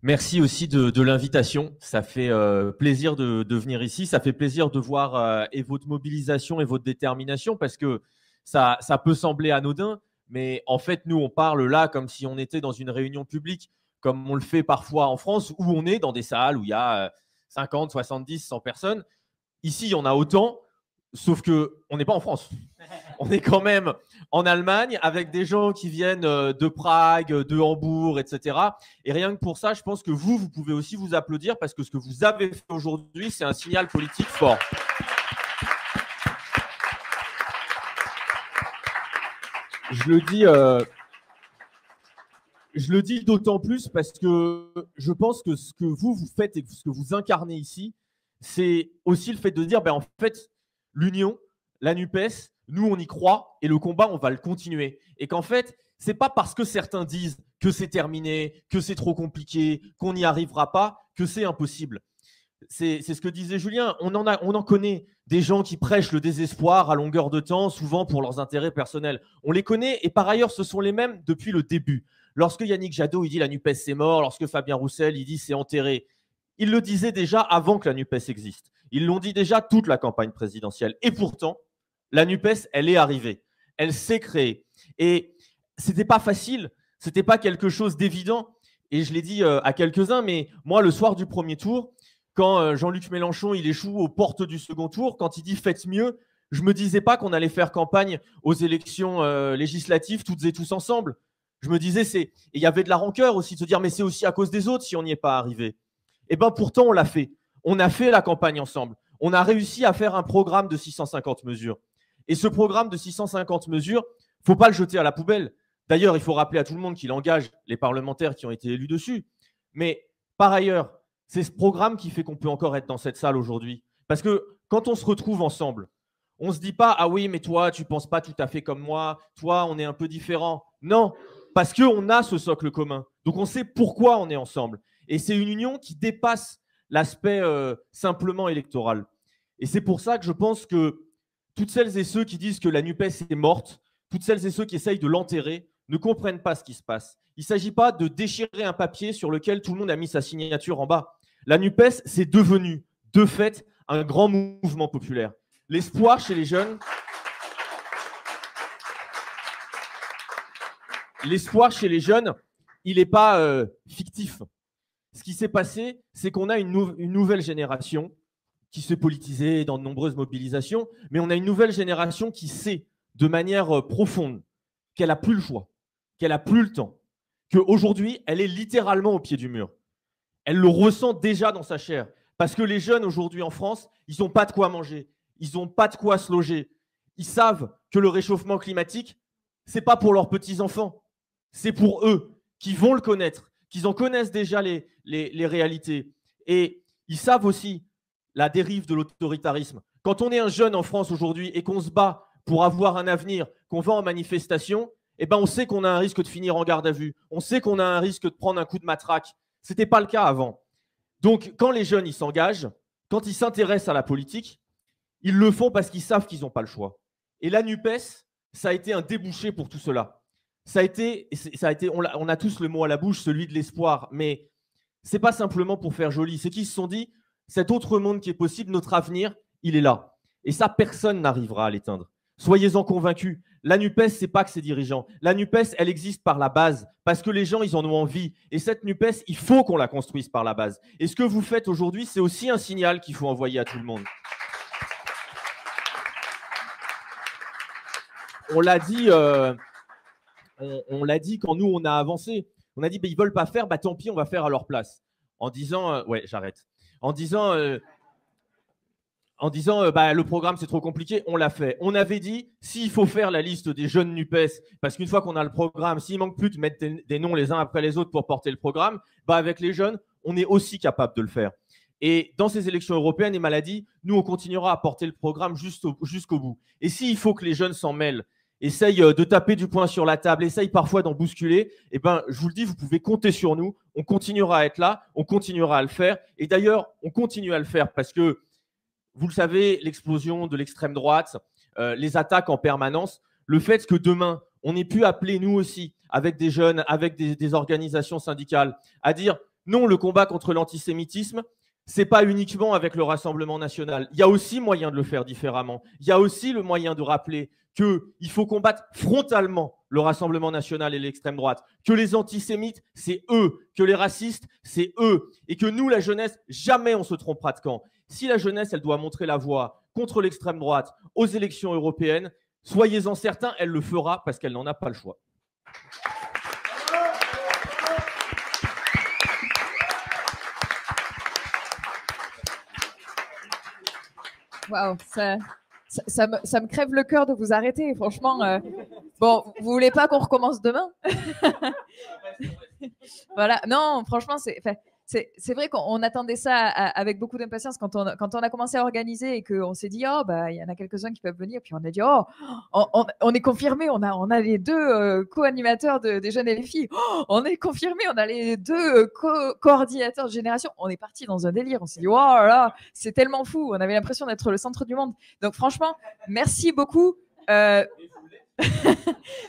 Merci aussi de, de l'invitation, ça fait euh, plaisir de, de venir ici, ça fait plaisir de voir euh, et votre mobilisation et votre détermination parce que ça, ça peut sembler anodin, mais en fait nous on parle là comme si on était dans une réunion publique, comme on le fait parfois en France où on est dans des salles où il y a euh, cinquante, soixante-dix, cent personnes. Ici il y en a autant, sauf qu'on n'est pas en France, on est quand même en Allemagne avec des gens qui viennent de Prague, de Hambourg, et cetera. Et rien que pour ça, je pense que vous, vous pouvez aussi vous applaudir parce que ce que vous avez fait aujourd'hui, c'est un signal politique fort. Je le dis, euh, je le dis d'autant plus parce que je pense que ce que vous, vous faites et ce que vous incarnez ici, c'est aussi le fait de dire, ben, en fait, l'Union, la NUPES, nous, on y croit et le combat, on va le continuer. Et qu'en fait, ce n'est pas parce que certains disent que c'est terminé, que c'est trop compliqué, qu'on n'y arrivera pas, que c'est impossible. C'est ce que disait Julien. On en, a, on en connaît des gens qui prêchent le désespoir à longueur de temps, souvent pour leurs intérêts personnels. On les connaît et par ailleurs, ce sont les mêmes depuis le début. Lorsque Yannick Jadot, il dit « la NUPES, c'est mort », lorsque Fabien Roussel, il dit « c'est enterré », ils le disaient déjà avant que la NUPES existe. Ils l'ont dit déjà toute la campagne présidentielle. Et pourtant, la NUPES, elle est arrivée. Elle s'est créée. Et ce n'était pas facile. Ce n'était pas quelque chose d'évident. Et je l'ai dit à quelques-uns, mais moi, le soir du premier tour, quand Jean-Luc Mélenchon il échoue aux portes du second tour, quand il dit « faites mieux », je ne me disais pas qu'on allait faire campagne aux élections législatives toutes et tous ensemble. Je me disais, c'est... il y avait de la rancœur aussi de se dire « mais c'est aussi à cause des autres si on n'y est pas arrivé ». Eh bien, pourtant, on l'a fait. On a fait la campagne ensemble. On a réussi à faire un programme de six cent cinquante mesures. Et ce programme de six cent cinquante mesures, il ne faut pas le jeter à la poubelle. D'ailleurs, il faut rappeler à tout le monde qu'il engage les parlementaires qui ont été élus dessus. Mais par ailleurs, c'est ce programme qui fait qu'on peut encore être dans cette salle aujourd'hui. Parce que quand on se retrouve ensemble, on ne se dit pas « Ah oui, mais toi, tu ne penses pas tout à fait comme moi. Toi, on est un peu différent. » Non, parce qu'on a ce socle commun. Donc, on sait pourquoi on est ensemble. Et c'est une union qui dépasse l'aspect euh, simplement électoral. Et c'est pour ça que je pense que toutes celles et ceux qui disent que la NUPES est morte, toutes celles et ceux qui essayent de l'enterrer, ne comprennent pas ce qui se passe. Il ne s'agit pas de déchirer un papier sur lequel tout le monde a mis sa signature en bas. La NUPES, c'est devenu, de fait, un grand mouvement populaire. L'espoir chez les jeunes... L'espoir chez les jeunes, il n'est pas euh, fictif. Ce qui s'est passé, c'est qu'on a une, nou une nouvelle génération qui s'est politisée dans de nombreuses mobilisations, mais on a une nouvelle génération qui sait de manière profonde qu'elle n'a plus le choix, qu'elle n'a plus le temps, qu'aujourd'hui, elle est littéralement au pied du mur. Elle le ressent déjà dans sa chair, parce que les jeunes aujourd'hui en France, ils n'ont pas de quoi manger, ils n'ont pas de quoi se loger. Ils savent que le réchauffement climatique, ce n'est pas pour leurs petits-enfants, c'est pour eux qui vont le connaître, qu'ils en connaissent déjà les, les, les réalités. Et ils savent aussi la dérive de l'autoritarisme. Quand on est un jeune en France aujourd'hui et qu'on se bat pour avoir un avenir, qu'on va en manifestation, eh ben on sait qu'on a un risque de finir en garde à vue. On sait qu'on a un risque de prendre un coup de matraque. Ce n'était pas le cas avant. Donc, quand les jeunes s'engagent, quand ils s'intéressent à la politique, ils le font parce qu'ils savent qu'ils n'ont pas le choix. Et la NUPES, ça a été un débouché pour tout cela. Ça a été, ça a été on, a, on a tous le mot à la bouche, celui de l'espoir, mais ce n'est pas simplement pour faire joli. C'est qu'ils se sont dit, cet autre monde qui est possible, notre avenir, il est là. Et ça, personne n'arrivera à l'éteindre. Soyez-en convaincus. La NUPES, ce n'est pas que ses dirigeants. La NUPES, elle existe par la base, parce que les gens, ils en ont envie. Et cette NUPES, il faut qu'on la construise par la base. Et ce que vous faites aujourd'hui, c'est aussi un signal qu'il faut envoyer à tout le monde. On l'a dit, euh, on, on l'a dit quand nous, on a avancé. On a dit, bah, ils ne veulent pas faire, bah, tant pis, on va faire à leur place. En disant, euh, ouais, j'arrête. En disant... Euh, en disant euh, bah, le programme, c'est trop compliqué, on l'a fait. On avait dit, s'il faut faire la liste des jeunes NUPES, parce qu'une fois qu'on a le programme, s'il manque plus de mettre des noms les uns après les autres pour porter le programme, bah, avec les jeunes, on est aussi capable de le faire. Et dans ces élections européennes, et maladie, nous, on continuera à porter le programme jusqu'au bout. Et s'il faut que les jeunes s'en mêlent, essayent de taper du poing sur la table, essayent parfois d'en bousculer, eh ben, je vous le dis, vous pouvez compter sur nous. On continuera à être là, on continuera à le faire. Et d'ailleurs, on continue à le faire parce que, vous le savez, l'explosion de l'extrême droite, euh, les attaques en permanence, le fait que demain, on ait pu appeler nous aussi, avec des jeunes, avec des, des organisations syndicales, à dire non, le combat contre l'antisémitisme, ce n'est pas uniquement avec le Rassemblement national. Il y a aussi moyen de le faire différemment. Il y a aussi le moyen de rappeler qu'il faut combattre frontalement le Rassemblement national et l'extrême droite, que les antisémites, c'est eux, que les racistes, c'est eux, et que nous, la jeunesse, jamais on se trompera de camp. Si la jeunesse, elle doit montrer la voie contre l'extrême droite aux élections européennes, soyez-en certains, elle le fera parce qu'elle n'en a pas le choix. Waouh, ça, ça, ça, me, ça me crève le cœur de vous arrêter, franchement. Euh, bon, vous voulez pas qu'on recommence demain? Voilà, non, franchement, c'est... C'est vrai qu'on attendait ça avec beaucoup d'impatience quand on, quand on a commencé à organiser et qu'on s'est dit, oh, bah, y en a quelques-uns qui peuvent venir. Puis on a dit, oh, on, on, on est confirmé, on a, on a les deux euh, co-animateurs de, des jeunes L F I. Oh, on est confirmé, on a les deux euh, co-coordinateurs de Génération. On est parti dans un délire. On s'est dit, oh là là, c'est tellement fou. On avait l'impression d'être le centre du monde. Donc franchement, merci beaucoup. Euh,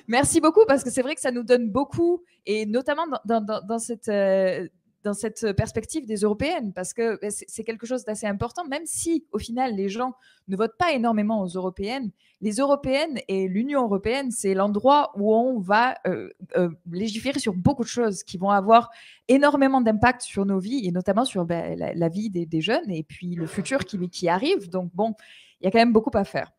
merci beaucoup parce que c'est vrai que ça nous donne beaucoup et notamment dans, dans, dans cette... Euh, dans cette perspective des européennes, parce que c'est quelque chose d'assez important, même si, au final, les gens ne votent pas énormément aux européennes. Les européennes et l'Union européenne, c'est l'endroit où on va euh, euh, légiférer sur beaucoup de choses qui vont avoir énormément d'impact sur nos vies, et notamment sur ben, la, la vie des, des jeunes, et puis le futur qui, qui arrive. Donc, bon, il y a quand même beaucoup à faire.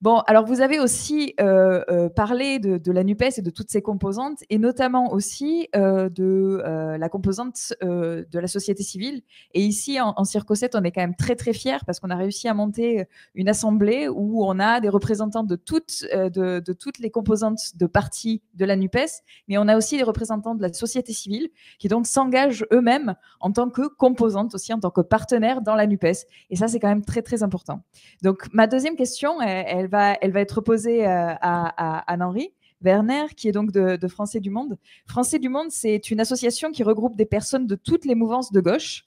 Bon, alors vous avez aussi euh, euh, parlé de, de la NUPES et de toutes ses composantes, et notamment aussi euh, de euh, la composante euh, de la société civile. Et ici, en, en Circosette, on est quand même très, très fiers parce qu'on a réussi à monter une assemblée où on a des représentants de toutes, euh, de, de toutes les composantes de partis de la NUPES, mais on a aussi des représentants de la société civile qui donc s'engagent eux-mêmes en tant que composantes aussi, en tant que partenaires dans la NUPES. Et ça, c'est quand même très, très important. Donc, ma deuxième question, elle, elle Elle va, elle va être posée à, à, à Anne-Henri Werner, qui est donc de, de Français du Monde. Français du Monde, c'est une association qui regroupe des personnes de toutes les mouvances de gauche.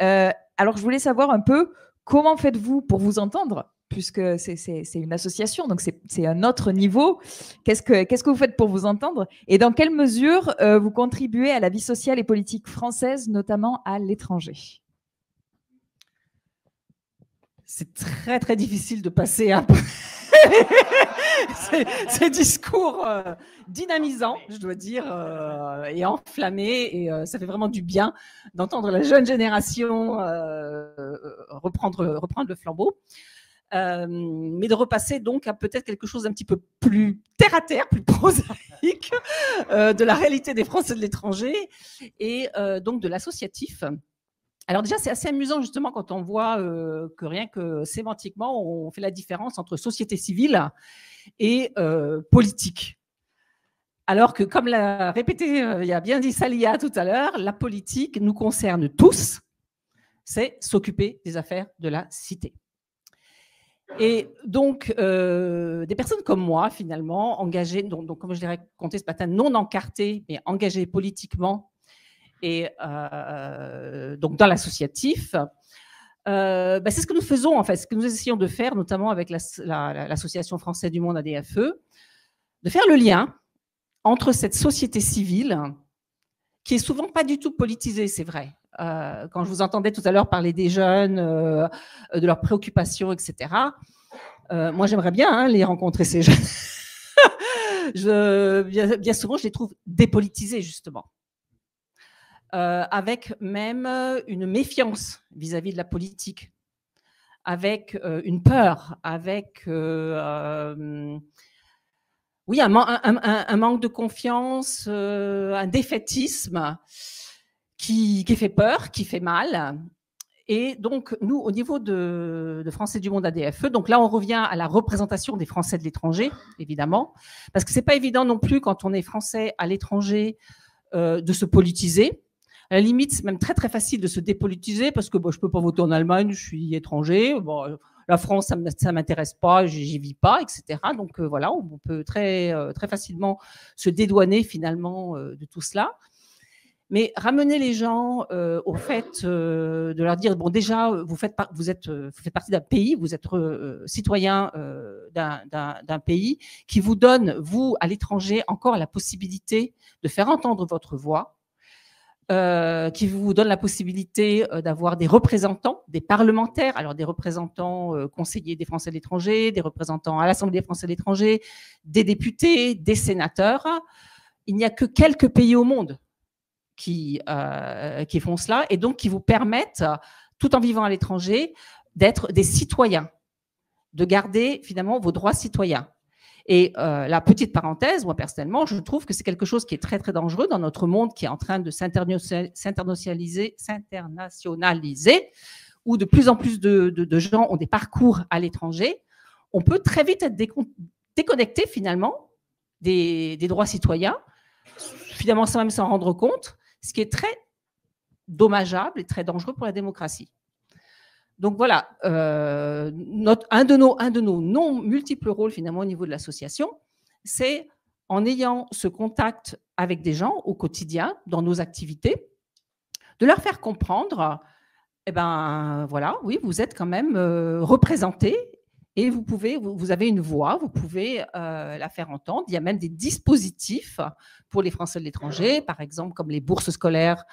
Euh, alors, je voulais savoir un peu comment faites-vous pour vous entendre, puisque c'est une association, donc c'est un autre niveau. Qu'est-ce que, qu'est-ce que vous faites pour vous entendre? Et dans quelle mesure euh, vous contribuez à la vie sociale et politique française, notamment à l'étranger? C'est très, très difficile de passer après ces, ces discours euh, dynamisants, je dois dire, euh, et enflammés. Et euh, ça fait vraiment du bien d'entendre la jeune génération euh, reprendre, reprendre le flambeau. Euh, mais de repasser donc à peut-être quelque chose d'un petit peu plus terre-à-terre, plus prosaïque, euh, de la réalité des Français de l'étranger et euh, donc de l'associatif. Alors déjà, c'est assez amusant justement quand on voit euh, que rien que sémantiquement, on fait la différence entre société civile et euh, politique. Alors que, comme l'a répété, euh, il y a bien dit Salia tout à l'heure, la politique nous concerne tous, c'est s'occuper des affaires de la cité. Et donc, euh, des personnes comme moi, finalement, engagées, donc, donc comme je l'ai raconté ce matin, non encartées, mais engagées politiquement, et euh, donc dans l'associatif, euh, ben c'est ce que nous faisons en fait, ce que nous essayons de faire, notamment avec l'association la, la, Français du Monde A D F E, de faire le lien entre cette société civile, qui est souvent pas du tout politisée, c'est vrai. Euh, quand je vous entendais tout à l'heure parler des jeunes, euh, de leurs préoccupations, et cetera, Euh, moi, j'aimerais bien hein, les rencontrer, ces jeunes. je, bien, bien souvent, je les trouve dépolitisés, justement. Euh, avec même une méfiance vis-à-vis de la politique, avec euh, une peur, avec euh, euh, oui, un, man- un, un, un manque de confiance, euh, un défaitisme qui, qui fait peur, qui fait mal. Et donc, nous, au niveau de, de Français du Monde A D F E, donc là, on revient à la représentation des Français de l'étranger, évidemment, parce que ce n'est pas évident non plus quand on est Français à l'étranger euh, de se politiser. À la limite, c'est même très, très facile de se dépolitiser parce que bon, je ne peux pas voter en Allemagne, je suis étranger. Bon, la France, ça ne m'intéresse pas, j'y vis pas, et cetera. Donc, euh, voilà, on peut très, très facilement se dédouaner finalement euh, de tout cela. Mais ramener les gens euh, au fait euh, de leur dire, bon, déjà, vous faites, par- vous êtes, vous faites partie d'un pays, vous êtes euh, citoyen euh, d'un, d'un, d'un pays qui vous donne, vous, à l'étranger, encore la possibilité de faire entendre votre voix, euh, qui vous donne la possibilité euh, d'avoir des représentants, des parlementaires, alors des représentants euh, conseillers des Français de l'étranger, des représentants à l'Assemblée des Français de l'étranger, des députés, des sénateurs. Il n'y a que quelques pays au monde Qui, euh, qui font cela et donc qui vous permettent, tout en vivant à l'étranger, d'être des citoyens, de garder finalement vos droits citoyens. Et euh, la petite parenthèse, moi personnellement, je trouve que c'est quelque chose qui est très très dangereux dans notre monde qui est en train de s'internationaliser, s'internationaliser où de plus en plus de, de, de gens ont des parcours à l'étranger. On peut très vite être décon- déconnecté finalement des, des droits citoyens, finalement sans même s'en rendre compte, ce qui est très dommageable et très dangereux pour la démocratie. Donc voilà, euh, notre, un de nos, un de nos non multiples rôles finalement au niveau de l'association, c'est en ayant ce contact avec des gens au quotidien, dans nos activités, de leur faire comprendre, eh ben voilà, oui, vous êtes quand même euh, représentés et vous pouvez, vous avez une voix, vous pouvez euh, la faire entendre. Il y a même des dispositifs pour les Français de l'étranger, par exemple comme les bourses scolaires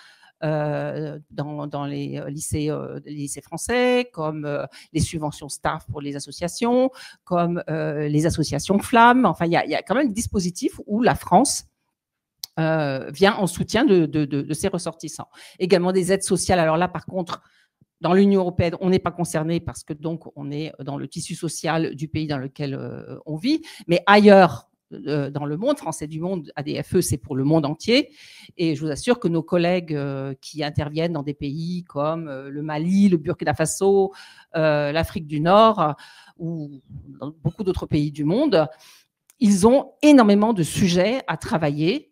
euh, dans, dans les lycées, euh, les lycées français, comme euh, les subventions staff pour les associations, comme euh, les associations Flammes. Enfin, il y a, il y a quand même des dispositifs où la France euh, vient en soutien de, de, de, de ses ressortissants. Également des aides sociales. Alors là, par contre, dans l'Union européenne, on n'est pas concerné parce que donc on est dans le tissu social du pays dans lequel euh, on vit. Mais ailleurs euh, dans le monde, Français du Monde A D F E, c'est pour le monde entier. Et je vous assure que nos collègues euh, qui interviennent dans des pays comme euh, le Mali, le Burkina Faso, euh, l'Afrique du Nord euh, ou dans beaucoup d'autres pays du monde, ils ont énormément de sujets à travailler.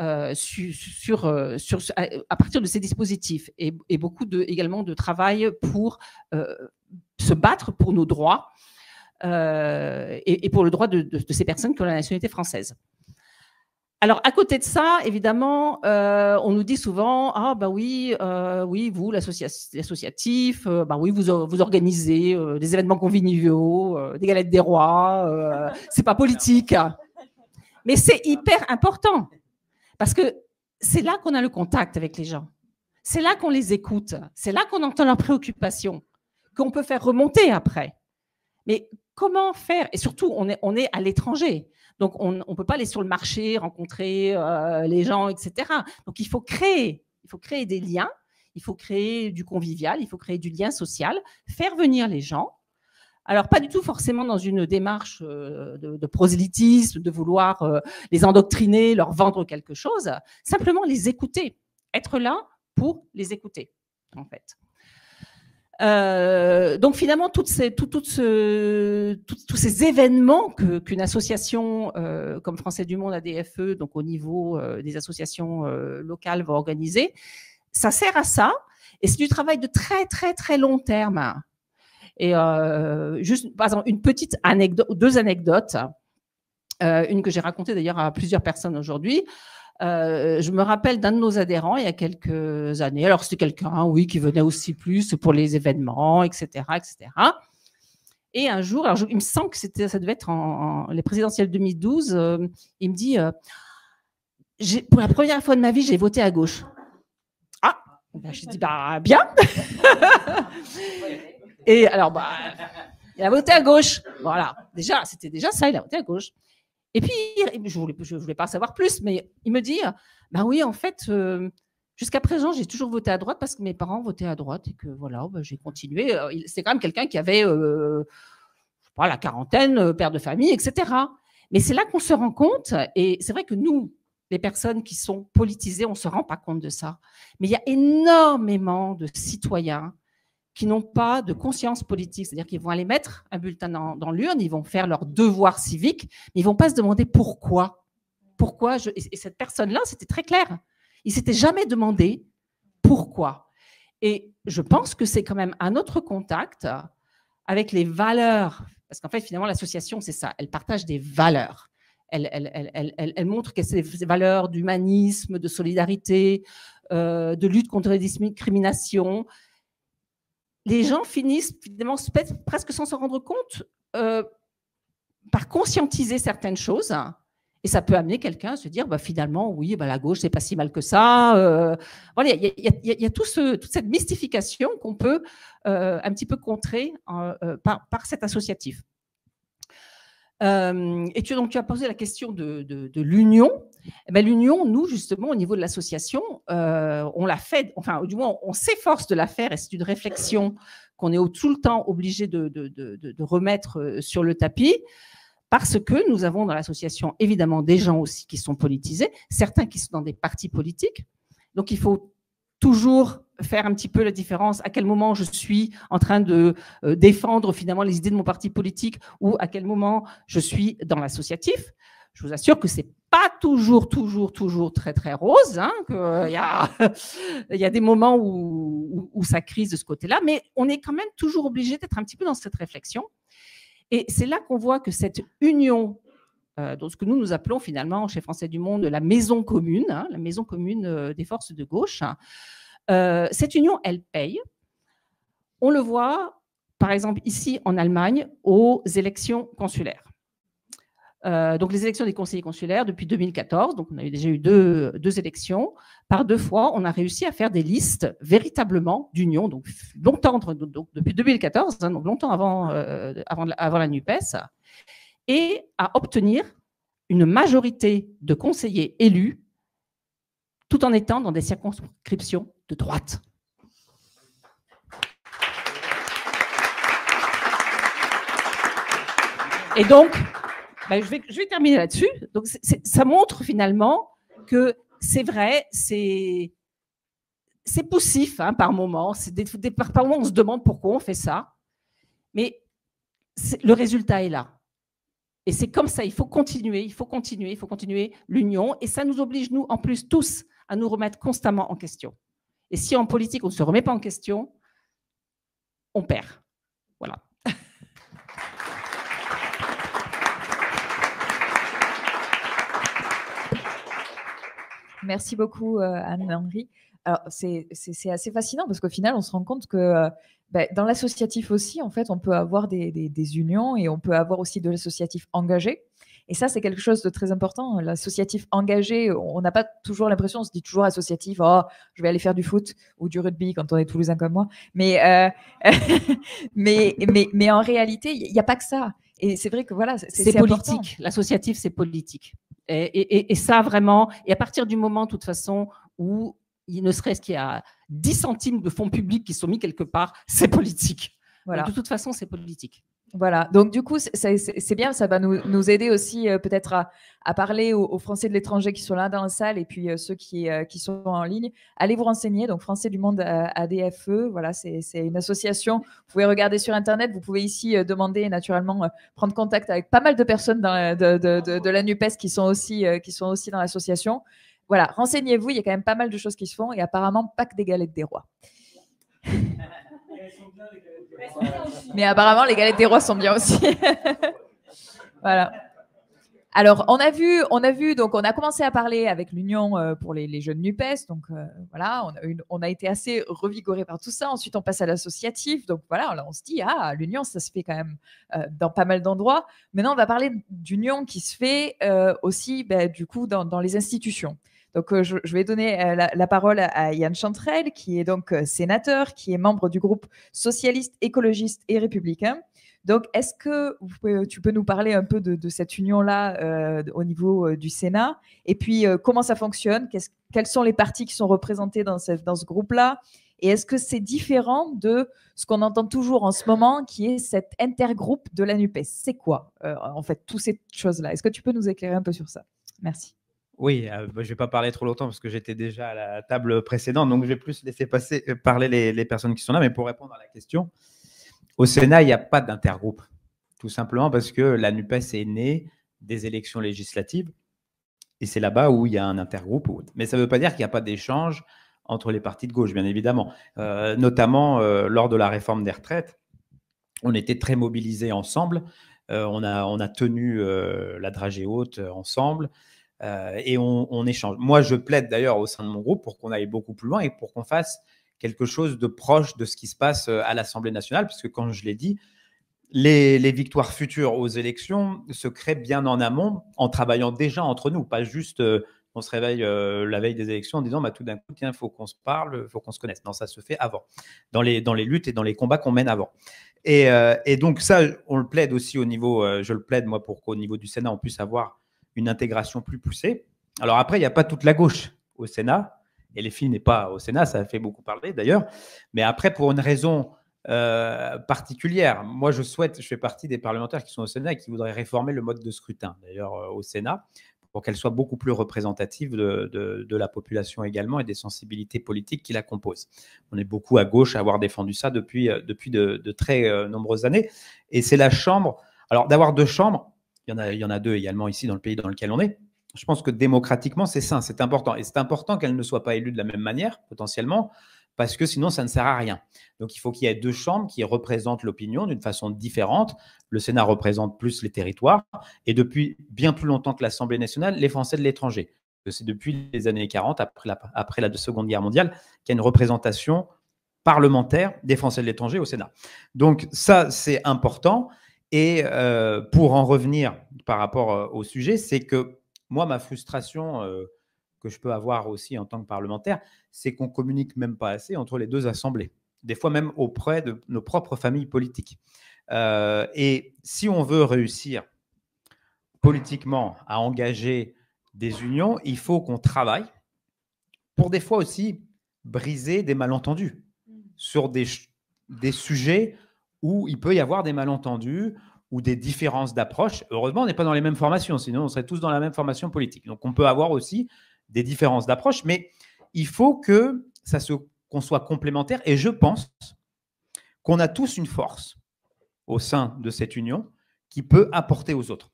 Euh, sur, sur, sur, à partir de ces dispositifs et, et beaucoup de, également de travail pour euh, se battre pour nos droits euh, et, et pour le droit de, de, de ces personnes qui ont la nationalité française. Alors, à côté de ça, évidemment, euh, on nous dit souvent « Ah, ben oui, euh, oui vous, l'associatif, euh, ben oui, vous, vous organisez euh, des événements conviviaux, euh, des galettes des rois, euh, c'est pas politique. » Mais c'est hyper important. Parce que c'est là qu'on a le contact avec les gens. C'est là qu'on les écoute. C'est là qu'on entend leurs préoccupations, qu'on peut faire remonter après. Mais comment faire ? Et surtout, on est, on est à l'étranger. Donc, on ne peut pas aller sur le marché, rencontrer euh, les gens, et cetera. Donc, il faut créer. Il faut créer des liens. Il faut créer du convivial. Il faut créer du lien social. Faire venir les gens. Alors, pas du tout forcément dans une démarche de, de prosélytisme, de vouloir les endoctriner, leur vendre quelque chose. Simplement les écouter, être là pour les écouter, en fait. Euh, donc, finalement, toutes ces, tout, tout ce, tout, tous ces événements que, qu'une association euh, comme Français du Monde A D F E, donc au niveau euh, des associations euh, locales, va organiser, ça sert à ça. Et c'est du travail de très, très, très long terme. Et euh, juste, par exemple, une petite anecdote, deux anecdotes, euh, une que j'ai racontée d'ailleurs à plusieurs personnes aujourd'hui. Euh, je me rappelle d'un de nos adhérents il y a quelques années. Alors, c'était quelqu'un, oui, qui venait aussi plus pour les événements, et cetera, et cetera. Et un jour, alors je, il me semble que c'était, ça devait être en, en les présidentielles deux mille douze, euh, il me dit euh, j'ai, pour la première fois de ma vie, j'ai voté à gauche. Ah, ben, je dis bah bien. Et alors, bah, Il a voté à gauche. Voilà. Déjà, c'était déjà ça, il a voté à gauche. Et puis, je voulais, je voulais pas savoir plus, mais il me dit, bah oui, en fait, euh, jusqu'à présent, j'ai toujours voté à droite parce que mes parents votaient à droite et que voilà, bah, j'ai continué. C'est quand même quelqu'un qui avait, euh, je sais pas, la quarantaine, père de famille, et cetera. Mais c'est là qu'on se rend compte, et c'est vrai que nous, les personnes qui sont politisées, on ne se rend pas compte de ça. Mais il y a énormément de citoyens qui n'ont pas de conscience politique, c'est-à-dire qu'ils vont aller mettre un bulletin dans, dans l'urne, ils vont faire leur devoir civique, mais ils ne vont pas se demander pourquoi. Pourquoi je... Et cette personne-là, c'était très clair. Il ne s'était jamais demandé pourquoi. Et je pense que c'est quand même un autre contact avec les valeurs, parce qu'en fait, finalement, l'association, c'est ça, elle partage des valeurs. Elle, elle, elle, elle, elle montre que ces valeurs d'humanisme, de solidarité, euh, de lutte contre les discriminations, les gens finissent finalement presque sans s'en rendre compte euh, par conscientiser certaines choses. Et ça peut amener quelqu'un à se dire, bah, finalement, oui, bah, la gauche, c'est pas si mal que ça. Euh, voilà, il y a, y a, y a, y a tout ce, toute cette mystification qu'on peut euh, un petit peu contrer en, euh, par, par cet associatif. Euh, et tu, donc, tu as posé la question de, de, de l'union. Eh bien, l'union, nous, justement, au niveau de l'association, euh, on l'a fait, enfin, du moins, on s'efforce de la faire, et c'est une réflexion qu'on est tout le temps obligé de, de, de, de remettre sur le tapis. Parce que nous avons dans l'association, évidemment, des gens aussi qui sont politisés, certains qui sont dans des partis politiques. Donc, il faut toujours faire un petit peu la différence à quel moment je suis en train de euh, défendre finalement les idées de mon parti politique ou à quel moment je suis dans l'associatif. Je vous assure que c'est pas toujours, toujours, toujours très, très rose, hein, qu'il euh, y, y a des moments où, où, où ça crise de ce côté-là, mais on est quand même toujours obligé d'être un petit peu dans cette réflexion. Et c'est là qu'on voit que cette union, euh, donc ce que nous nous appelons finalement chez Français du Monde la maison commune, hein, la maison commune euh, des forces de gauche, hein, euh, cette union, elle paye. On le voit, par exemple, ici en Allemagne, aux élections consulaires. Euh, donc les élections des conseillers consulaires depuis deux mille quatorze, donc on a déjà eu deux, deux élections. Par deux fois, on a réussi à faire des listes véritablement d'union, donc longtemps, donc depuis deux mille quatorze, hein, donc longtemps avant, euh, avant, avant la NUPES, et à obtenir une majorité de conseillers élus tout en étant dans des circonscriptions de droite. Et donc, Ben, je, vais, je vais terminer là-dessus. Donc, c'est, ça montre finalement que c'est vrai, c'est, c'est poussif hein, par moment. C'est des, des, par moment, on se demande pourquoi on fait ça. Mais le résultat est là. Et c'est comme ça, il faut continuer, il faut continuer, il faut continuer l'union. Et ça nous oblige, nous, en plus, tous, à nous remettre constamment en question. Et si en politique, on ne se remet pas en question, on perd. Voilà. Merci beaucoup, euh, Anne-Henri. Alors, c'est, c'est, c'est assez fascinant parce qu'au final, on se rend compte que euh, ben, dans l'associatif aussi, en fait, on peut avoir des, des, des unions et on peut avoir aussi de l'associatif engagé. Et ça, c'est quelque chose de très important. L'associatif engagé, on n'a pas toujours l'impression, on se dit toujours associatif, oh, je vais aller faire du foot ou du rugby quand on est Toulousain comme moi. Mais, euh, mais, mais, mais en réalité, il n'y a pas que ça. Et c'est vrai que voilà, c'est, c'est, c'est politique. L'associatif, c'est politique. Et, et, et ça, vraiment, et à partir du moment, de toute façon, où il ne serait-ce qu'il y a dix centimes de fonds publics qui sont mis quelque part, c'est politique. Voilà. Donc, de toute façon, c'est politique. Voilà. Donc, du coup, c'est, c'est, c'est bien. Ça va nous, nous aider aussi euh, peut-être à, à parler aux, aux Français de l'étranger qui sont là dans la salle et puis euh, ceux qui, euh, qui sont en ligne. Allez vous renseigner. Donc, Français du Monde euh, A D F E. Voilà, c'est, c'est une association. Vous pouvez regarder sur Internet. Vous pouvez ici euh, demander et naturellement euh, prendre contact avec pas mal de personnes dans la, de, de, de, de la NUPES qui sont aussi, euh, qui sont aussi dans l'association. Voilà. Renseignez-vous. Il y a quand même pas mal de choses qui se font et apparemment pas que des galettes des rois. Mais apparemment, les galettes des rois sont bien aussi. Voilà. Alors, on a vu, on a vu, donc on a commencé à parler avec l'Union euh, pour les, les jeunes NUPES. Donc euh, voilà, on a, une, on a été assez revigoré par tout ça. Ensuite, on passe à l'associatif. Donc voilà, on, on se dit, ah, l'Union, ça se fait quand même euh, dans pas mal d'endroits. Maintenant, on va parler d'union qui se fait euh, aussi, ben, du coup, dans, dans les institutions. Donc, je, je vais donner euh, la, la parole à Yann Chantrel, qui est donc euh, sénateur, qui est membre du groupe socialiste, écologiste et républicain. Donc, est-ce que vous pouvez, tu peux nous parler un peu de, de cette union-là euh, au niveau euh, du Sénat? Et puis, euh, comment ça fonctionne? Qu'est-ce, Quels sont les partis qui sont représentés dans ce, dans ce groupe-là? Et est-ce que c'est différent de ce qu'on entend toujours en ce moment, qui est cet intergroupe de la NUPES? C'est quoi, euh, en fait, toutes ces choses-là? Est-ce que tu peux nous éclairer un peu sur ça? Merci. Oui, euh, je ne vais pas parler trop longtemps parce que j'étais déjà à la table précédente, donc je vais plus laisser passer, euh, parler les, les personnes qui sont là. Mais pour répondre à la question, au Sénat, il n'y a pas d'intergroupe, tout simplement parce que la NUPES est née des élections législatives et c'est là-bas où il y a un intergroupe. Mais ça ne veut pas dire qu'il n'y a pas d'échange entre les partis de gauche, bien évidemment. Euh, notamment, euh, lors de la réforme des retraites, on était très mobilisés ensemble, euh, on, a, on a tenu euh, la dragée haute euh, ensemble. Euh, et on, on échange. Moi, je plaide d'ailleurs au sein de mon groupe pour qu'on aille beaucoup plus loin et pour qu'on fasse quelque chose de proche de ce qui se passe à l'Assemblée nationale, parce que, comme je l'ai dit, les, les victoires futures aux élections se créent bien en amont, en travaillant déjà entre nous, pas juste euh, on se réveille euh, la veille des élections en disant bah, tout d'un coup, tiens, il faut qu'on se parle, il faut qu'on se connaisse. Non, ça se fait avant, dans les, dans les luttes et dans les combats qu'on mène avant. Et, euh, et donc ça, on le plaide aussi au niveau, euh, je le plaide moi pour qu'au niveau du Sénat, on puisse avoir une intégration plus poussée. Alors après, il n'y a pas toute la gauche au Sénat, et les filles n'est pas au Sénat, ça a fait beaucoup parler d'ailleurs, mais après, pour une raison euh, particulière, moi je souhaite, je fais partie des parlementaires qui sont au Sénat et qui voudraient réformer le mode de scrutin, d'ailleurs euh, au Sénat, pour qu'elle soit beaucoup plus représentative de, de, de la population également et des sensibilités politiques qui la composent. On est beaucoup à gauche à avoir défendu ça depuis, euh, depuis de, de très euh, nombreuses années, et c'est la chambre, alors d'avoir deux chambres, Il y, en a, il y en a deux également ici dans le pays dans lequel on est. Je pense que démocratiquement, c'est sain, c'est important. Et c'est important qu'elle ne soit pas élue de la même manière, potentiellement, parce que sinon, ça ne sert à rien. Donc, il faut qu'il y ait deux chambres qui représentent l'opinion d'une façon différente. Le Sénat représente plus les territoires. Et depuis bien plus longtemps que l'Assemblée nationale, les Français de l'étranger. C'est depuis les années quarante, après la, après la Seconde Guerre mondiale, qu'il y a une représentation parlementaire des Français de l'étranger au Sénat. Donc, ça, c'est important. Et euh, pour en revenir par rapport euh, au sujet, c'est que moi, ma frustration euh, que je peux avoir aussi en tant que parlementaire, c'est qu'on ne communique même pas assez entre les deux assemblées, des fois même auprès de nos propres familles politiques. Euh, et si on veut réussir politiquement à engager des unions, il faut qu'on travaille pour des fois aussi briser des malentendus sur des, des sujets où il peut y avoir des malentendus ou des différences d'approche. Heureusement, on n'est pas dans les mêmes formations, sinon on serait tous dans la même formation politique. Donc, on peut avoir aussi des différences d'approche, mais il faut que ça se, qu'on soit complémentaire. Et je pense qu'on a tous une force au sein de cette union qui peut apporter aux autres.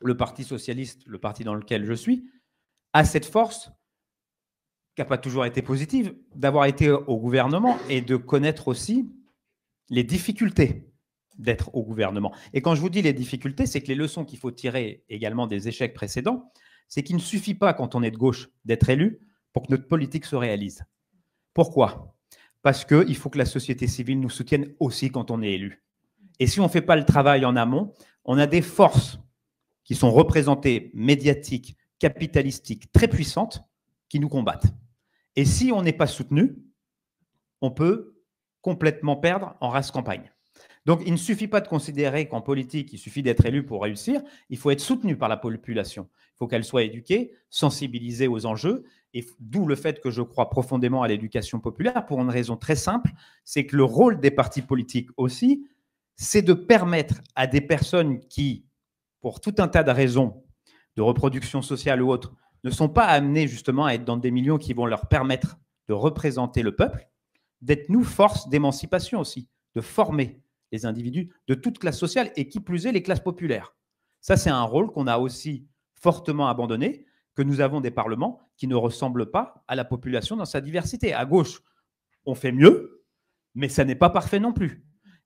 Le Parti socialiste, le parti dans lequel je suis, a cette force qui n'a pas toujours été positive, d'avoir été au gouvernement et de connaître aussi les difficultés d'être au gouvernement. Et quand je vous dis les difficultés, c'est que les leçons qu'il faut tirer également des échecs précédents, c'est qu'il ne suffit pas, quand on est de gauche, d'être élu pour que notre politique se réalise. Pourquoi? Parce qu'il faut que la société civile nous soutienne aussi quand on est élu. Et si on ne fait pas le travail en amont, on a des forces qui sont représentées, médiatiques, capitalistiques, très puissantes, qui nous combattent. Et si on n'est pas soutenu, on peut complètement perdre en race campagne. Donc, il ne suffit pas de considérer qu'en politique, il suffit d'être élu pour réussir. Il faut être soutenu par la population. Il faut qu'elle soit éduquée, sensibilisée aux enjeux. Et d'où le fait que je crois profondément à l'éducation populaire pour une raison très simple, c'est que le rôle des partis politiques aussi, c'est de permettre à des personnes qui, pour tout un tas de raisons de reproduction sociale ou autre, ne sont pas amenées justement à être dans des milieux qui vont leur permettre de représenter le peuple, d'être nous force d'émancipation aussi, de former les individus de toute classe sociale et qui plus est les classes populaires. Ça, c'est un rôle qu'on a aussi fortement abandonné, que nous avons des parlements qui ne ressemblent pas à la population dans sa diversité. À gauche, on fait mieux, mais ça n'est pas parfait non plus.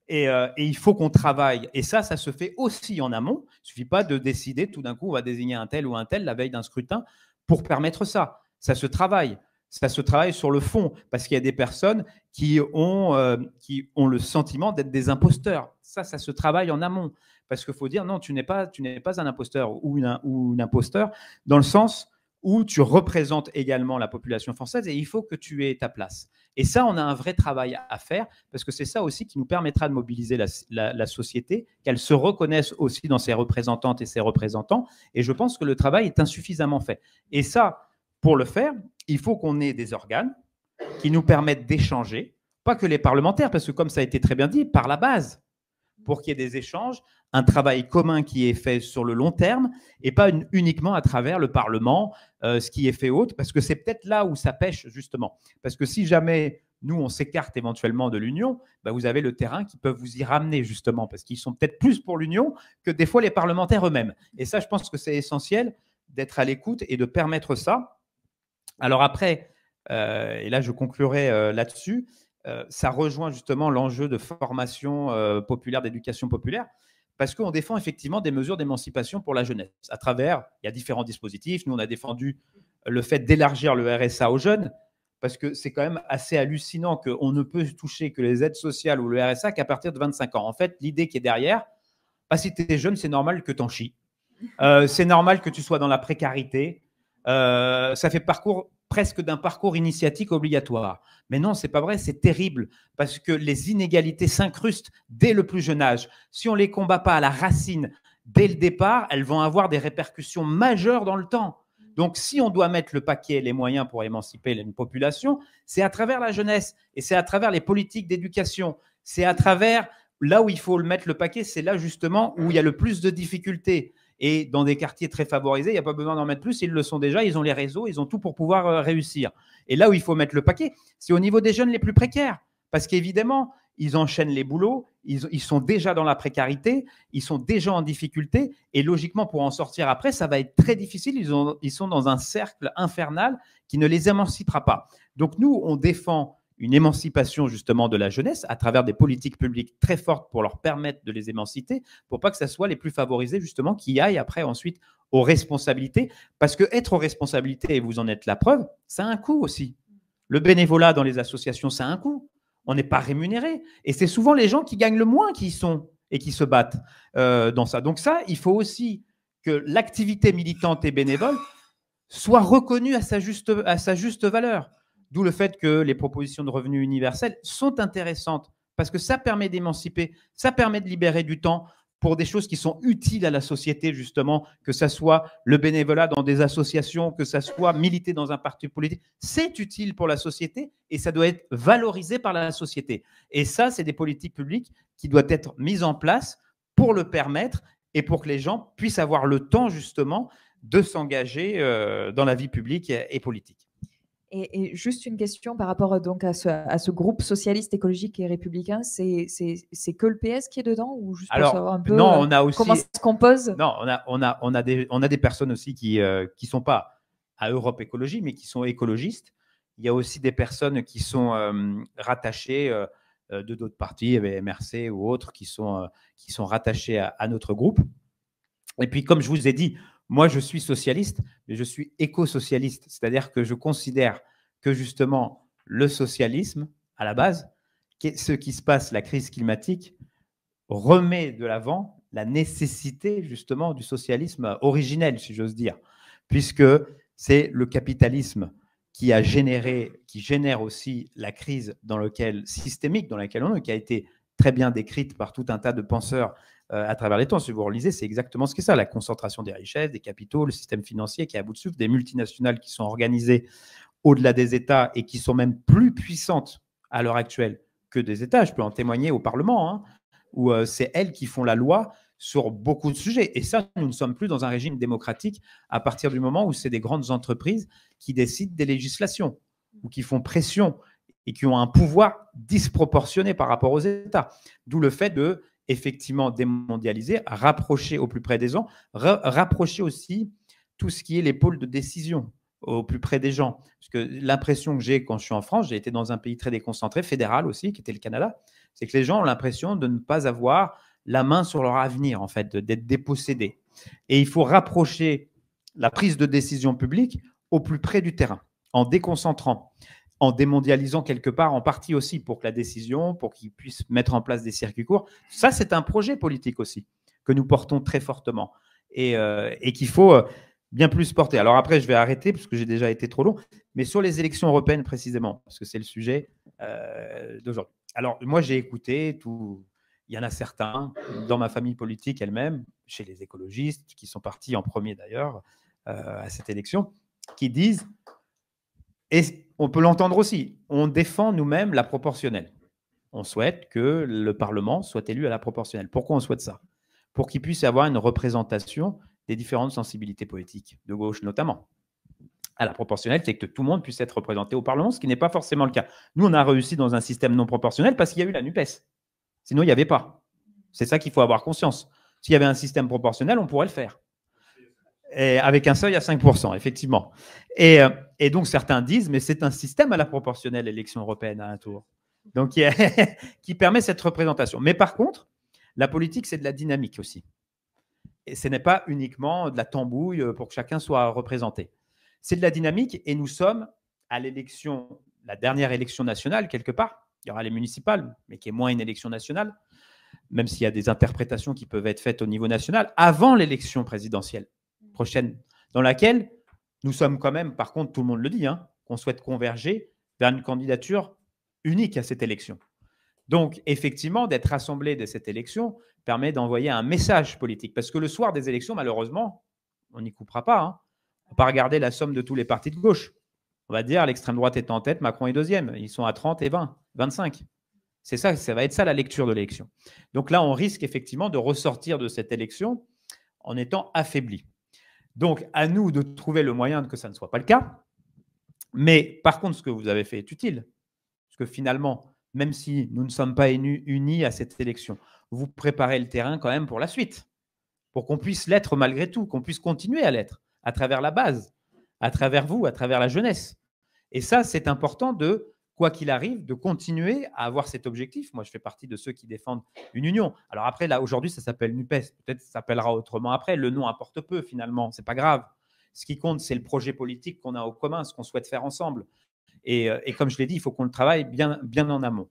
Et, euh, et il faut qu'on travaille. Et ça, ça se fait aussi en amont. Il ne suffit pas de décider tout d'un coup, on va désigner un tel ou un tel la veille d'un scrutin pour permettre ça. Ça se travaille. Ça se travaille sur le fond, parce qu'il y a des personnes qui ont, euh, qui ont le sentiment d'être des imposteurs. Ça, ça se travaille en amont, parce qu'il faut dire non, tu n'es pas, tu n'es pas un imposteur ou une, ou une imposteur, dans le sens où tu représentes également la population française et il faut que tu aies ta place. Et ça, on a un vrai travail à faire parce que c'est ça aussi qui nous permettra de mobiliser la, la, la société, qu'elle se reconnaisse aussi dans ses représentantes et ses représentants. Et je pense que le travail est insuffisamment fait. Et ça, pour le faire, il faut qu'on ait des organes qui nous permettent d'échanger, pas que les parlementaires, parce que comme ça a été très bien dit, par la base, pour qu'il y ait des échanges, un travail commun qui est fait sur le long terme et pas une, uniquement à travers le Parlement, euh, ce qui est fait autre, parce que c'est peut-être là où ça pêche justement. Parce que si jamais nous, on s'écarte éventuellement de l'Union, bah vous avez le terrain qui peut vous y ramener justement, parce qu'ils sont peut-être plus pour l'Union que des fois les parlementaires eux-mêmes. Et ça, je pense que c'est essentiel d'être à l'écoute et de permettre ça. Alors après, euh, et là je conclurai euh, là-dessus, Euh, ça rejoint justement l'enjeu de formation euh, populaire, d'éducation populaire, parce qu'on défend effectivement des mesures d'émancipation pour la jeunesse. À travers, il y a différents dispositifs. Nous, on a défendu le fait d'élargir le R S A aux jeunes, parce que c'est quand même assez hallucinant qu'on ne peut toucher que les aides sociales ou le R S A qu'à partir de vingt-cinq ans. En fait, l'idée qui est derrière, bah, si tu es jeune, c'est normal que tu en chies. Euh, c'est normal que tu sois dans la précarité. Euh, ça fait parcours... presque d'un parcours initiatique obligatoire. Mais non, ce n'est pas vrai, c'est terrible, parce que les inégalités s'incrustent dès le plus jeune âge. Si on ne les combat pas à la racine dès le départ, elles vont avoir des répercussions majeures dans le temps. Donc, si on doit mettre le paquet, les moyens pour émanciper une population, c'est à travers la jeunesse et c'est à travers les politiques d'éducation. C'est à travers là où il faut mettre le paquet, c'est là justement où il y a le plus de difficultés. Et dans des quartiers très favorisés, il n'y a pas besoin d'en mettre plus, ils le sont déjà, ils ont les réseaux, ils ont tout pour pouvoir réussir. Et là où il faut mettre le paquet, c'est au niveau des jeunes les plus précaires. Parce qu'évidemment, ils enchaînent les boulots, ils, ils sont déjà dans la précarité, ils sont déjà en difficulté. Et logiquement, pour en sortir après, ça va être très difficile. Ils, ont, ils sont dans un cercle infernal qui ne les émancipera pas. Donc nous, on défend une émancipation justement de la jeunesse à travers des politiques publiques très fortes pour leur permettre de les émanciper, pour pas que ça soit les plus favorisés justement qui aillent après ensuite aux responsabilités. Parce que être aux responsabilités, et vous en êtes la preuve, ça a un coût aussi. Le bénévolat dans les associations, ça a un coût. On n'est pas rémunéré. Et c'est souvent les gens qui gagnent le moins qui y sont et qui se battent euh, dans ça. Donc ça, il faut aussi que l'activité militante et bénévole soit reconnue à sa juste, à sa juste valeur. D'où le fait que les propositions de revenus universels sont intéressantes parce que ça permet d'émanciper, ça permet de libérer du temps pour des choses qui sont utiles à la société justement, que ça soit le bénévolat dans des associations, que ça soit militer dans un parti politique. C'est utile pour la société et ça doit être valorisé par la société. Et ça, c'est des politiques publiques qui doivent être mises en place pour le permettre et pour que les gens puissent avoir le temps justement de s'engager dans la vie publique et politique. Et, et juste une question par rapport donc à ce, à ce groupe socialiste, écologique et républicain, c'est que le P S qui est dedans ou juste alors, pour savoir un peu non, on a aussi, comment ça se compose? Non, on a, on, a, on, a des, on a des personnes aussi qui ne euh, sont pas à Europe Écologie, mais qui sont écologistes. Il y a aussi des personnes qui sont euh, rattachées euh, de d'autres partis, M R C ou autres, qui sont, euh, qui sont rattachées à, à notre groupe. Et puis, comme je vous ai dit, moi, je suis socialiste, mais je suis éco-socialiste. C'est-à-dire que je considère que justement, le socialisme, à la base, ce qui se passe, la crise climatique, remet de l'avant la nécessité justement du socialisme originel, si j'ose dire, puisque c'est le capitalisme qui a généré, qui génère aussi la crise dans laquelle, systémique dans laquelle on est, qui a été très bien décrite par tout un tas de penseurs à travers les temps. Si vous relisez, c'est exactement ce qu'est ça, la concentration des richesses, des capitaux, le système financier qui est à bout de souffle, des multinationales qui sont organisées au-delà des États et qui sont même plus puissantes à l'heure actuelle que des États. Je peux en témoigner au Parlement, hein, où euh, c'est elles qui font la loi sur beaucoup de sujets. Et ça, nous ne sommes plus dans un régime démocratique à partir du moment où c'est des grandes entreprises qui décident des législations ou qui font pression et qui ont un pouvoir disproportionné par rapport aux États. D'où le fait de effectivement démondialiser, rapprocher au plus près des gens, ra rapprocher aussi tout ce qui est les pôles de décision au plus près des gens. Parce que l'impression que j'ai quand je suis en France, j'ai été dans un pays très déconcentré, fédéral aussi, qui était le Canada, c'est que les gens ont l'impression de ne pas avoir la main sur leur avenir, en fait, d'être dépossédés. Et il faut rapprocher la prise de décision publique au plus près du terrain, en déconcentrant, en démondialisant quelque part, en partie aussi, pour que la décision, pour qu'ils puissent mettre en place des circuits courts. Ça, c'est un projet politique aussi, que nous portons très fortement, et, euh, et qu'il faut bien plus porté. Alors après, je vais arrêter parce que j'ai déjà été trop long, mais sur les élections européennes précisément, parce que c'est le sujet euh, d'aujourd'hui. Alors moi, j'ai écouté tout. Il y en a certains dans ma famille politique elle-même, chez les écologistes, qui sont partis en premier d'ailleurs euh, à cette élection, qui disent, et on peut l'entendre aussi, on défend nous-mêmes la proportionnelle. On souhaite que le Parlement soit élu à la proportionnelle. Pourquoi on souhaite ça? Pour qu'il puisse avoir une représentation des différentes sensibilités politiques, de gauche notamment. À la proportionnelle, c'est que tout le monde puisse être représenté au Parlement, ce qui n'est pas forcément le cas. Nous, on a réussi dans un système non proportionnel parce qu'il y a eu la NUPES. Sinon, il n'y avait pas. C'est ça qu'il faut avoir conscience. S'il y avait un système proportionnel, on pourrait le faire. Et avec un seuil à cinq pour cent, effectivement. Et, et donc, certains disent, mais c'est un système à la proportionnelle, l'élection européenne à un tour, donc qui, est, qui permet cette représentation. Mais par contre, la politique, c'est de la dynamique aussi. Et ce n'est pas uniquement de la tambouille pour que chacun soit représenté. C'est de la dynamique et nous sommes à l'élection, la dernière élection nationale quelque part. Il y aura les municipales, mais qui est moins une élection nationale, même s'il y a des interprétations qui peuvent être faites au niveau national, avant l'élection présidentielle prochaine, dans laquelle nous sommes quand même, par contre, tout le monde le dit, hein, qu'on souhaite converger vers une candidature unique à cette élection. Donc, effectivement, d'être rassemblé de cette élection permet d'envoyer un message politique. Parce que le soir des élections, malheureusement, on n'y coupera pas. Hein. On ne va pas regarder la somme de tous les partis de gauche. On va dire l'extrême droite est en tête, Macron est deuxième. Ils sont à trente et vingt, vingt-cinq. C'est ça, ça va être ça la lecture de l'élection. Donc là, on risque effectivement de ressortir de cette élection en étant affaibli. Donc, à nous de trouver le moyen que ça ne soit pas le cas. Mais par contre, ce que vous avez fait est utile. Parce que finalement, même si nous ne sommes pas unis à cette élection, vous préparez le terrain quand même pour la suite, pour qu'on puisse l'être malgré tout, qu'on puisse continuer à l'être, à travers la base, à travers vous, à travers la jeunesse. Et ça, c'est important de, quoi qu'il arrive, de continuer à avoir cet objectif. Moi, je fais partie de ceux qui défendent une union. Alors après, là, aujourd'hui, ça s'appelle NUPES. Peut-être ça s'appellera autrement après. Le nom importe peu, finalement. Ce n'est pas grave. Ce qui compte, c'est le projet politique qu'on a en commun, ce qu'on souhaite faire ensemble. Et, et comme je l'ai dit, il faut qu'on le travaille bien, bien en amont.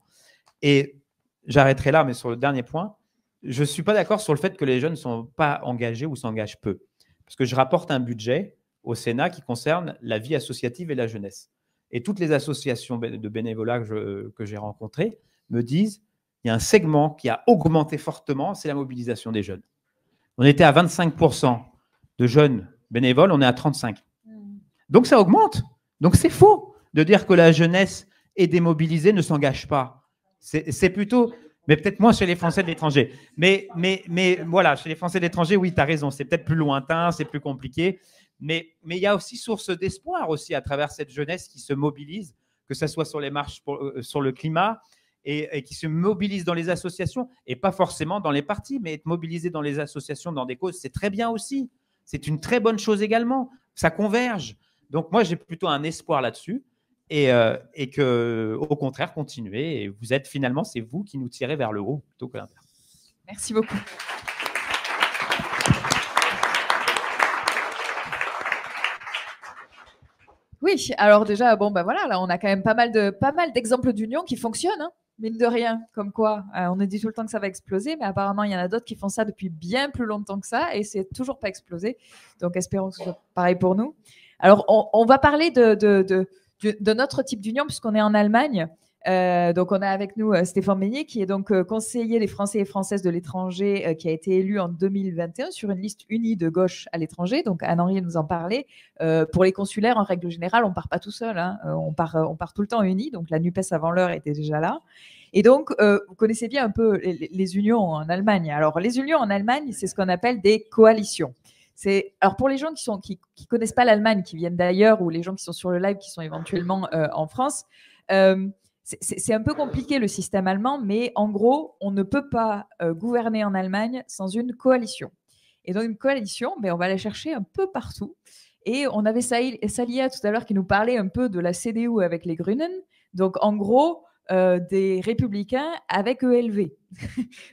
Et j'arrêterai là, mais sur le dernier point, je ne suis pas d'accord sur le fait que les jeunes ne sont pas engagés ou s'engagent peu. Parce que je rapporte un budget au Sénat qui concerne la vie associative et la jeunesse. Et toutes les associations de bénévolat que j'ai rencontrées me disent qu'il y a un segment qui a augmenté fortement, c'est la mobilisation des jeunes. On était à vingt-cinq pour cent de jeunes bénévoles, on est à trente-cinq pour cent. Donc ça augmente. Donc c'est faux de dire que la jeunesse est démobilisée, ne s'engage pas. C'est plutôt, mais peut-être moins chez les Français de l'étranger. Mais, mais, mais voilà, chez les Français de l'étranger, oui, tu as raison, c'est peut-être plus lointain, c'est plus compliqué. Mais, mais il y a aussi source d'espoir aussi à travers cette jeunesse qui se mobilise, que ce soit sur les marches pour, euh, sur le climat et, et qui se mobilise dans les associations et pas forcément dans les partis, mais être mobilisé dans les associations, dans des causes, c'est très bien aussi. C'est une très bonne chose également. Ça converge. Donc moi, j'ai plutôt un espoir là-dessus et, euh, et que, au contraire, continuez. Et vous êtes finalement, c'est vous qui nous tirez vers le haut plutôt que l'inverse. Merci beaucoup. Oui, alors déjà, bon, ben voilà, là, on a quand même pas mal de, pas mal d'exemples d'union qui fonctionnent, hein, mine de rien, comme quoi. Euh, on a dit tout le temps que ça va exploser, mais apparemment, il y en a d'autres qui font ça depuis bien plus longtemps que ça, et c'est toujours pas explosé. Donc, espérons que ce soit pareil pour nous. Alors, on, on va parler de, de, de, de, de notre type d'union, puisqu'on est en Allemagne. Euh, donc, on a avec nous euh, Stéphan Maigné, qui est donc euh, conseiller des Français et Françaises de l'étranger, euh, qui a été élu en deux mille vingt et un sur une liste unie de gauche à l'étranger. Donc, Anne-Henri nous en parlait. Euh, pour les consulaires, en règle générale, on ne part pas tout seul. Hein. Euh, on part, euh, on part tout le temps unis. Donc, la NUPES avant l'heure était déjà là. Et donc, euh, vous connaissez bien un peu les, les unions en Allemagne. Alors, les unions en Allemagne, c'est ce qu'on appelle des coalitions. C'est, alors pour les gens qui sont, qui, qui connaissent pas l'Allemagne, qui viennent d'ailleurs, ou les gens qui sont sur le live, qui sont éventuellement euh, en France, euh, c'est un peu compliqué le système allemand, mais en gros, on ne peut pas euh, gouverner en Allemagne sans une coalition. Et donc une coalition, ben, on va la chercher un peu partout. Et on avait Salia tout à l'heure qui nous parlait un peu de la C D U avec les Grünen. Donc en gros, euh, des républicains avec E L V.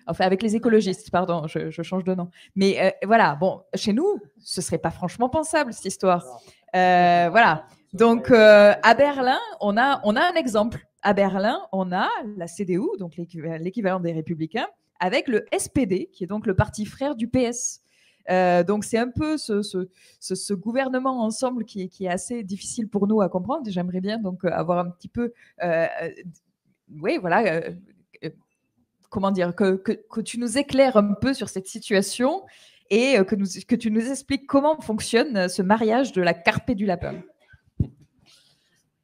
Enfin, avec les écologistes, pardon, je, je change de nom. Mais euh, voilà, bon, chez nous, ce ne serait pas franchement pensable cette histoire. Euh, voilà. Donc euh, à Berlin, on a, on a un exemple. À Berlin, on a la C D U, donc l'équivalent des Républicains, avec le S P D, qui est donc le parti frère du P S. Euh, donc, c'est un peu ce, ce, ce, ce gouvernement ensemble qui est, qui est assez difficile pour nous à comprendre. Et j'aimerais bien donc avoir un petit peu... Euh, oui, voilà... Euh, comment dire, que, que, que tu nous éclaires un peu sur cette situation et que, nous, que tu nous expliques comment fonctionne ce mariage de la carpe et du lapin.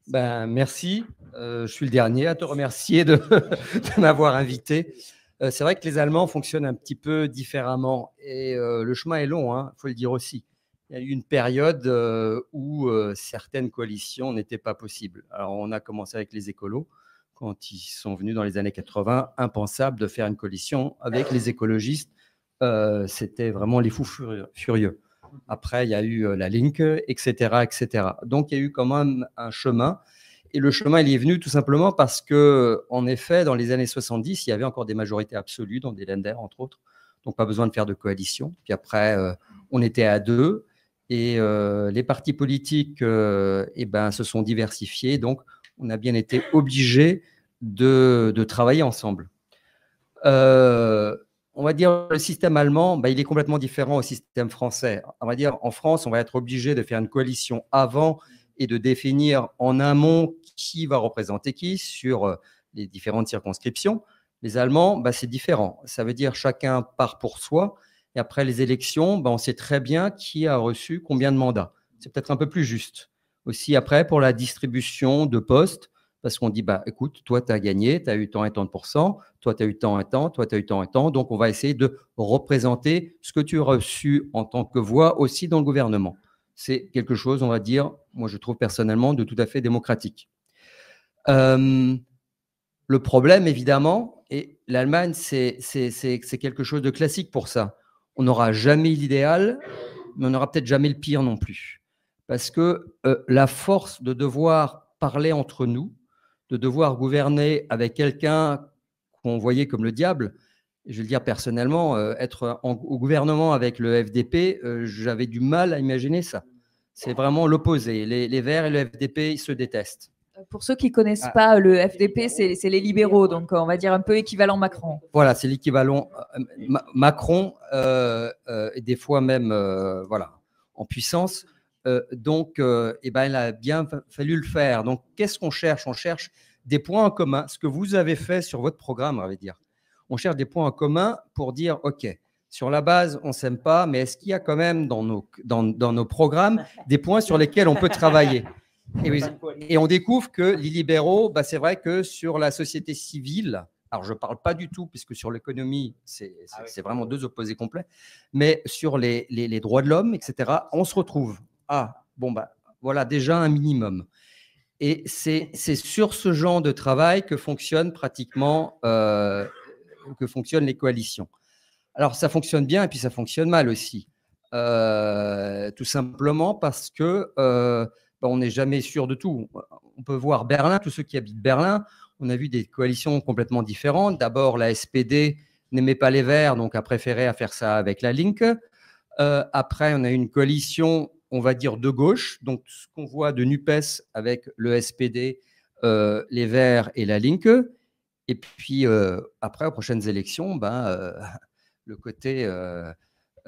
Ben, merci. Euh, je suis le dernier à te remercier de, de m'avoir invité. Euh, c'est vrai que les Allemands fonctionnent un petit peu différemment et euh, le chemin est long, hein, faut le dire aussi. Il y a eu une période euh, où euh, certaines coalitions n'étaient pas possibles. Alors, on a commencé avec les écolos. Quand ils sont venus dans les années quatre-vingts, impensable de faire une coalition avec les écologistes. Euh, C'était vraiment les fous furieux. Après, il y a eu la Linke, et cetera, et cetera. Donc, il y a eu quand même un chemin. Et le chemin, il est venu tout simplement parce que, en effet, dans les années soixante-dix, il y avait encore des majorités absolues, dans des Länder, entre autres. Donc, pas besoin de faire de coalition. Puis après, euh, on était à deux. Et euh, les partis politiques euh, eh ben, se sont diversifiés. Donc, on a bien été obligés de, de travailler ensemble. Euh, on va dire le système allemand, ben, il est complètement différent au système français. On va dire en France, on va être obligé de faire une coalition avant et de définir en amont qui va représenter qui sur les différentes circonscriptions. Les Allemands, ben, c'est différent. Ça veut dire chacun part pour soi. Et après les élections, ben, on sait très bien qui a reçu combien de mandats. C'est peut-être un peu plus juste. Aussi après pour la distribution de postes, parce qu'on dit, bah, écoute, toi, tu as gagné, tu as eu tant et tant de pourcents, toi, tu as eu tant et tant, toi, tu as eu tant et tant, donc on va essayer de représenter ce que tu as reçu en tant que voix aussi dans le gouvernement. C'est quelque chose, on va dire, moi, je trouve personnellement, de tout à fait démocratique. Euh, le problème, évidemment, et l'Allemagne, c'est quelque chose de classique pour ça. On n'aura jamais l'idéal, mais on n'aura peut-être jamais le pire non plus. Parce que euh, la force de devoir parler entre nous, de devoir gouverner avec quelqu'un qu'on voyait comme le diable, je vais le dire personnellement, euh, être en, au gouvernement avec le F D P, euh, j'avais du mal à imaginer ça. C'est vraiment l'opposé. Les, les Verts et le F D P, ils se détestent. Pour ceux qui ne connaissent ah, pas le F D P, c'est les libéraux, donc on va dire un peu équivalent Macron. Voilà, c'est l'équivalent euh, ma Macron, euh, euh, et des fois même euh, voilà, en puissance. Euh, donc, euh, eh ben, il a bien fallu le faire. Donc, qu'est-ce qu'on cherche? On cherche des points en commun. Ce que vous avez fait sur votre programme, on va dire. On cherche des points en commun pour dire, OK, sur la base, on ne s'aime pas, mais est-ce qu'il y a quand même dans nos, dans, dans nos programmes des points sur lesquels on peut travailler? Et, et on découvre que les libéraux, bah, c'est vrai que sur la société civile, alors je ne parle pas du tout, puisque sur l'économie, c'est ah oui. vraiment deux opposés complets, mais sur les, les, les droits de l'homme, et cetera, on se retrouve. Ah, bon, bah, voilà déjà un minimum. Et c'est sur ce genre de travail que fonctionnent pratiquement euh, que fonctionnent les coalitions. Alors, ça fonctionne bien et puis ça fonctionne mal aussi. Euh, tout simplement parce que euh, bah, on n'est jamais sûr de tout. On peut voir Berlin, tous ceux qui habitent Berlin, on a vu des coalitions complètement différentes. D'abord, la S P D n'aimait pas les Verts, donc a préféré à faire ça avec la Linke. Euh, après, on a eu une coalition... on va dire de gauche, donc ce qu'on voit de NUPES avec le S P D, euh, les Verts et la Linke. Et puis, euh, après, aux prochaines élections, ben, euh, le côté euh,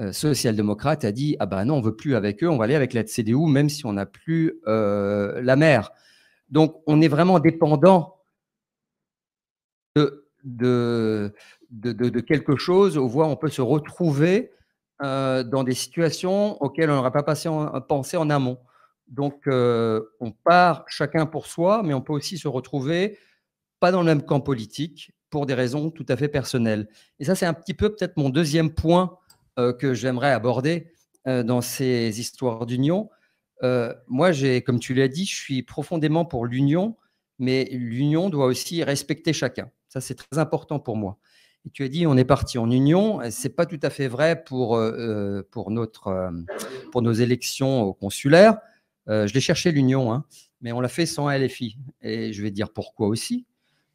euh, social-démocrate a dit « Ah ben non, on ne veut plus avec eux, on va aller avec la C D U, même si on n'a plus euh, la maire. » Donc, on est vraiment dépendant de, de, de, de, de quelque chose où on peut se retrouver Euh, dans des situations auxquelles on n'aurait pas passé en, pensé en amont. Donc, euh, on part chacun pour soi, mais on peut aussi se retrouver pas dans le même camp politique pour des raisons tout à fait personnelles. Et ça, c'est un petit peu peut-être mon deuxième point euh, que j'aimerais aborder euh, dans ces histoires d'union. Euh, moi, j'ai, comme tu l'as dit, je suis profondément pour l'union, mais l'union doit aussi respecter chacun. Ça, c'est très important pour moi. Et tu as dit, on est parti en union. Ce n'est pas tout à fait vrai pour, euh, pour, notre, euh, pour nos élections consulaires. Euh, je l'ai cherché l'union, hein, mais on l'a fait sans L F I. Et je vais dire pourquoi aussi.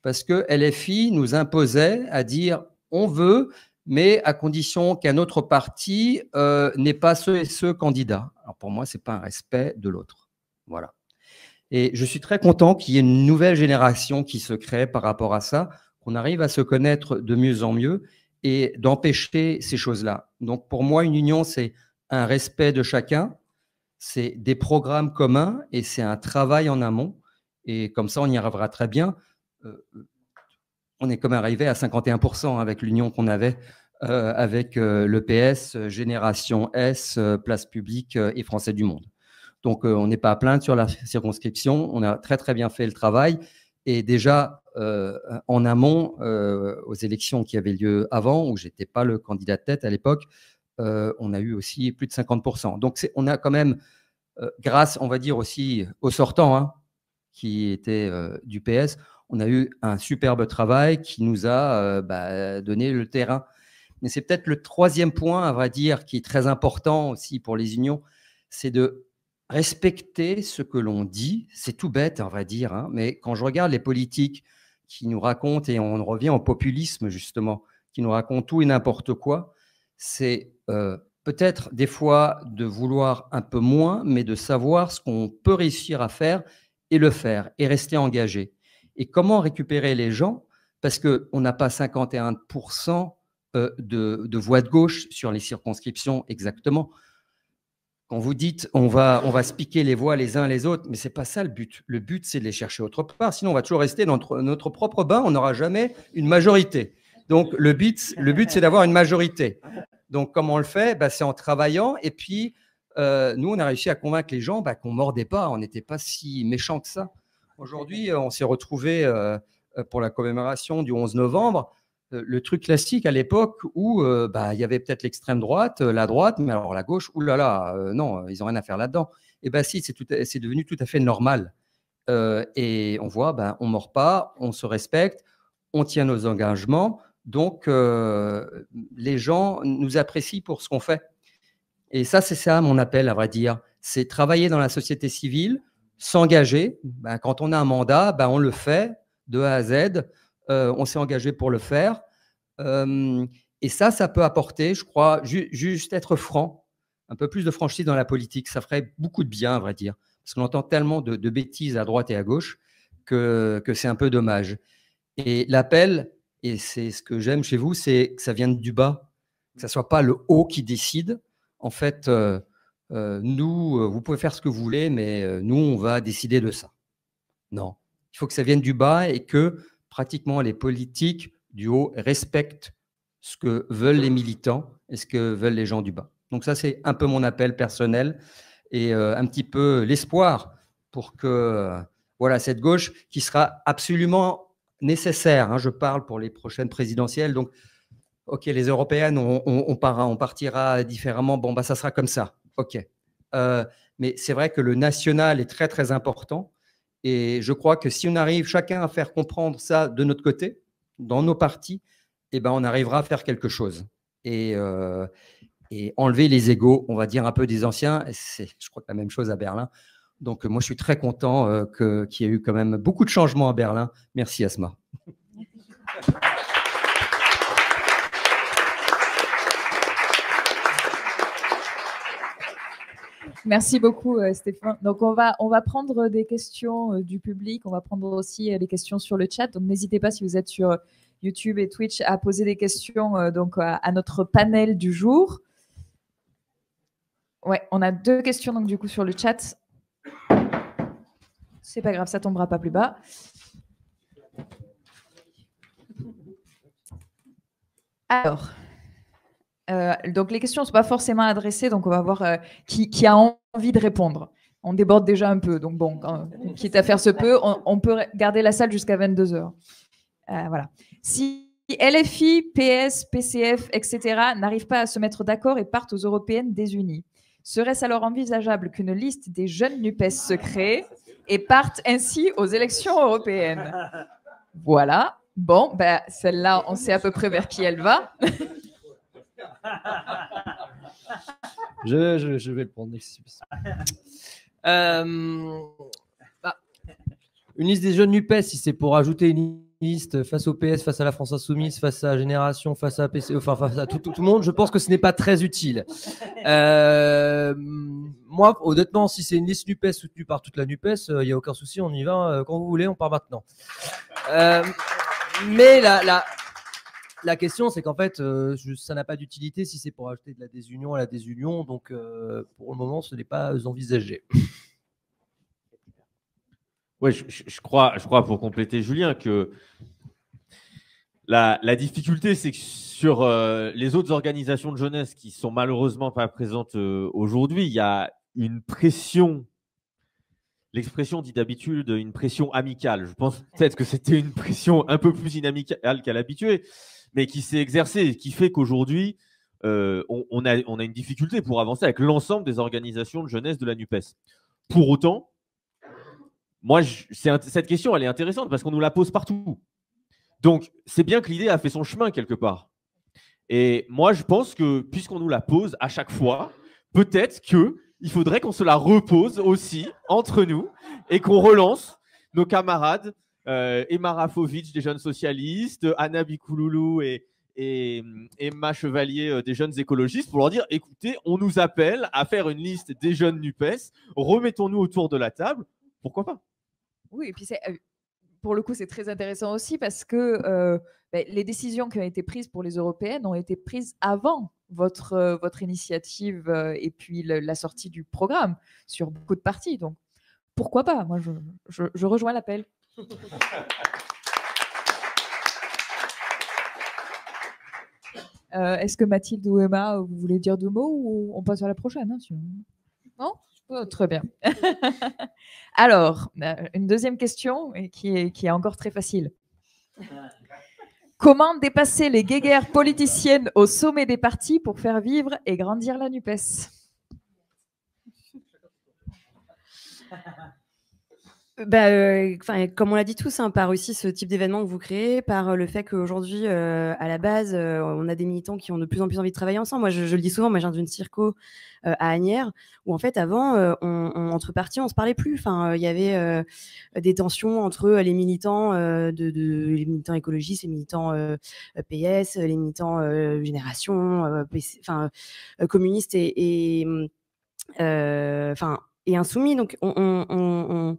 Parce que L F I nous imposait à dire, on veut, mais à condition qu'un autre parti euh, n'ait pas ce et ce candidat. Alors pour moi, ce n'est pas un respect de l'autre. Voilà. Et je suis très content qu'il y ait une nouvelle génération qui se crée par rapport à ça. On arrive à se connaître de mieux en mieux et d'empêcher ces choses-là. Donc, pour moi, une union, c'est un respect de chacun, c'est des programmes communs et c'est un travail en amont. Et comme ça, on y arrivera très bien. Euh, on est comme arrivé à cinquante et un pour cent avec l'union qu'on avait euh, avec euh, le P S, Génération S, euh, Place Publique euh, et Français du Monde. Donc, euh, on n'est pas à plaindre sur la circonscription. On a très, très bien fait le travail. Et déjà, euh, en amont, euh, aux élections qui avaient lieu avant, où je n'étais pas le candidat de tête à l'époque, euh, on a eu aussi plus de cinquante pour cent. Donc, on a quand même, euh, grâce, on va dire aussi, aux sortants, hein, qui étaient euh, du P S, on a eu un superbe travail qui nous a euh, bah, donné le terrain. Mais c'est peut-être le troisième point, à vrai dire, qui est très important aussi pour les unions, c'est de respecter ce que l'on dit. C'est tout bête, à vrai dire, hein, mais quand je regarde les politiques qui nous racontent, et on revient au populisme justement, qui nous racontent tout et n'importe quoi, c'est euh, peut-être des fois de vouloir un peu moins, mais de savoir ce qu'on peut réussir à faire et le faire, et rester engagé. Et comment récupérer les gens? Parce qu'on n'a pas cinquante et un pour cent de, de voix de gauche sur les circonscriptions exactement. Quand vous dites on va, on va se piquer les voix les uns les autres, mais ce n'est pas ça le but. Le but, c'est de les chercher autre part. Sinon, on va toujours rester dans notre, notre propre bain. On n'aura jamais une majorité. Donc, le but, le but c'est d'avoir une majorité. Donc, comment on le fait? Bah, c'est en travaillant et puis... Euh, nous, on a réussi à convaincre les gens bah, qu'on ne mordait pas, on n'était pas si méchants que ça. Aujourd'hui, on s'est retrouvés euh, pour la commémoration du onze novembre, euh, le truc classique à l'époque où euh, bah, y avait peut-être l'extrême droite, euh, la droite, mais alors la gauche, oulala, euh, non, ils n'ont rien à faire là-dedans. Et bien bah, si, c'est devenu tout à fait normal. Euh, et on voit, bah, on ne mord pas, on se respecte, on tient nos engagements. Donc, euh, les gens nous apprécient pour ce qu'on fait. Et ça, c'est ça mon appel, à vrai dire. C'est travailler dans la société civile, s'engager. Ben, quand on a un mandat, ben, on le fait de A à Z. Euh, on s'est engagé pour le faire. Euh, et ça, ça peut apporter, je crois, ju juste être franc, un peu plus de franchise dans la politique. Ça ferait beaucoup de bien, à vrai dire. Parce qu'on entend tellement de, de bêtises à droite et à gauche que, que c'est un peu dommage. Et l'appel, et c'est ce que j'aime chez vous, c'est que ça vienne du bas, que ce ne soit pas le haut qui décide. En fait, euh, euh, nous, euh, vous pouvez faire ce que vous voulez, mais euh, nous, on va décider de ça. Non, il faut que ça vienne du bas et que pratiquement les politiques du haut respectent ce que veulent les militants et ce que veulent les gens du bas. Donc ça, c'est un peu mon appel personnel et euh, un petit peu l'espoir pour que euh, voilà, cette gauche qui sera absolument nécessaire, hein, je parle pour les prochaines présidentielles, donc OK, les européennes, on, on, on, part, on partira différemment. Bon, bah, ça sera comme ça. OK. Euh, mais c'est vrai que le national est très, très important. Et je crois que si on arrive chacun à faire comprendre ça de notre côté, dans nos partis, eh ben, on arrivera à faire quelque chose. Et, euh, et enlever les égos, on va dire, un peu des anciens. C'est, je crois, la même chose à Berlin. Donc, moi, je suis très content euh, que, qu'il y ait eu quand même beaucoup de changements à Berlin. Merci, Asma. Merci beaucoup, Stéphane. Donc, on va, on va prendre des questions du public. On va prendre aussi des questions sur le chat. Donc, n'hésitez pas, si vous êtes sur YouTube et Twitch, à poser des questions donc, à notre panel du jour. Ouais, on a deux questions, donc, du coup, sur le chat. C'est pas grave, ça tombera pas plus bas. Alors... Euh, donc, les questions ne sont pas forcément adressées, donc on va voir euh, qui, qui a envie de répondre. On déborde déjà un peu, donc bon, euh, quitte à faire ce peu, on, on peut garder la salle jusqu'à vingt-deux heures. Euh, voilà. Si L F I, P S, P C F, et cetera n'arrivent pas à se mettre d'accord et partent aux européennes désunies, serait-ce alors envisageable qu'une liste des jeunes NUPES se crée et parte ainsi aux élections européennes? Voilà. Bon, ben, celle-là, on sait à peu près vers qui elle va. Je, je, je vais le prendre. Euh, bah, une liste des jeunes NUPES, si c'est pour ajouter une liste face au P S, face à la France Insoumise, face à Génération, face à P C, enfin face à tout, tout, tout le monde, je pense que ce n'est pas très utile. Euh, moi, honnêtement, si c'est une liste NUPES soutenue par toute la NUPES, il euh, n'y a aucun souci, on y va euh, quand vous voulez, on part maintenant. Euh, mais la, la, La question, c'est qu'en fait, euh, ça n'a pas d'utilité si c'est pour ajouter de la désunion à la désunion. Donc, euh, pour le moment, ce n'est pas envisagé. Oui, je, je, crois, je crois, pour compléter, Julien, que la, la difficulté, c'est que sur euh, les autres organisations de jeunesse qui ne sont malheureusement pas présentes euh, aujourd'hui, il y a une pression, l'expression dit d'habitude, une pression amicale. Je pense peut-être que c'était une pression un peu plus inamicale qu'à l'habitué, mais qui s'est exercée et qui fait qu'aujourd'hui, euh, on, on, a, on a une difficulté pour avancer avec l'ensemble des organisations de jeunesse de la NUPES. Pour autant, moi, je, c'est, cette question, elle est intéressante parce qu'on nous la pose partout. Donc, c'est bien que l'idée a fait son chemin quelque part. Et moi, je pense que puisqu'on nous la pose à chaque fois, peut-être qu'il faudrait qu'on se la repose aussi entre nous et qu'on relance nos camarades euh, Emma Rafowicz des Jeunes Socialistes, Anna Bikouloulou et, et Emma Chevalier euh, des Jeunes Écologistes pour leur dire, écoutez, on nous appelle à faire une liste des jeunes NUPES, remettons-nous autour de la table, pourquoi pas ? Oui, et puis c'est, pour le coup, c'est très intéressant aussi parce que euh, ben, les décisions qui ont été prises pour les européennes ont été prises avant votre, euh, votre initiative euh, et puis le, la sortie du programme sur beaucoup de parties. Donc, pourquoi pas ? Moi, je, je, je rejoins l'appel. euh, est-ce que Mathilde ou Emma, vous voulez dire deux mots ou on passe à la prochaine hein, si on... Non ? Oh, très bien. Alors, une deuxième question qui est, qui est encore très facile. Comment dépasser les guéguerres politiciennes au sommet des partis pour faire vivre et grandir la NUPES ? Bah, euh, comme on l'a dit tous, hein, par aussi ce type d'événement que vous créez, par le fait qu'aujourd'hui, euh, à la base, euh, on a des militants qui ont de plus en plus envie de travailler ensemble. Moi, je, je le dis souvent, moi, je viens d'une circo euh, à Asnières, où en fait, avant, euh, on, on, entre partis, on se parlait plus. Enfin, il y avait euh, des tensions entre euh, les militants, euh, de, de, les militants écologistes, les militants euh, P S, les militants euh, Génération, euh, P C, euh, communistes et, et, euh, et insoumis. Donc, on, on, on, on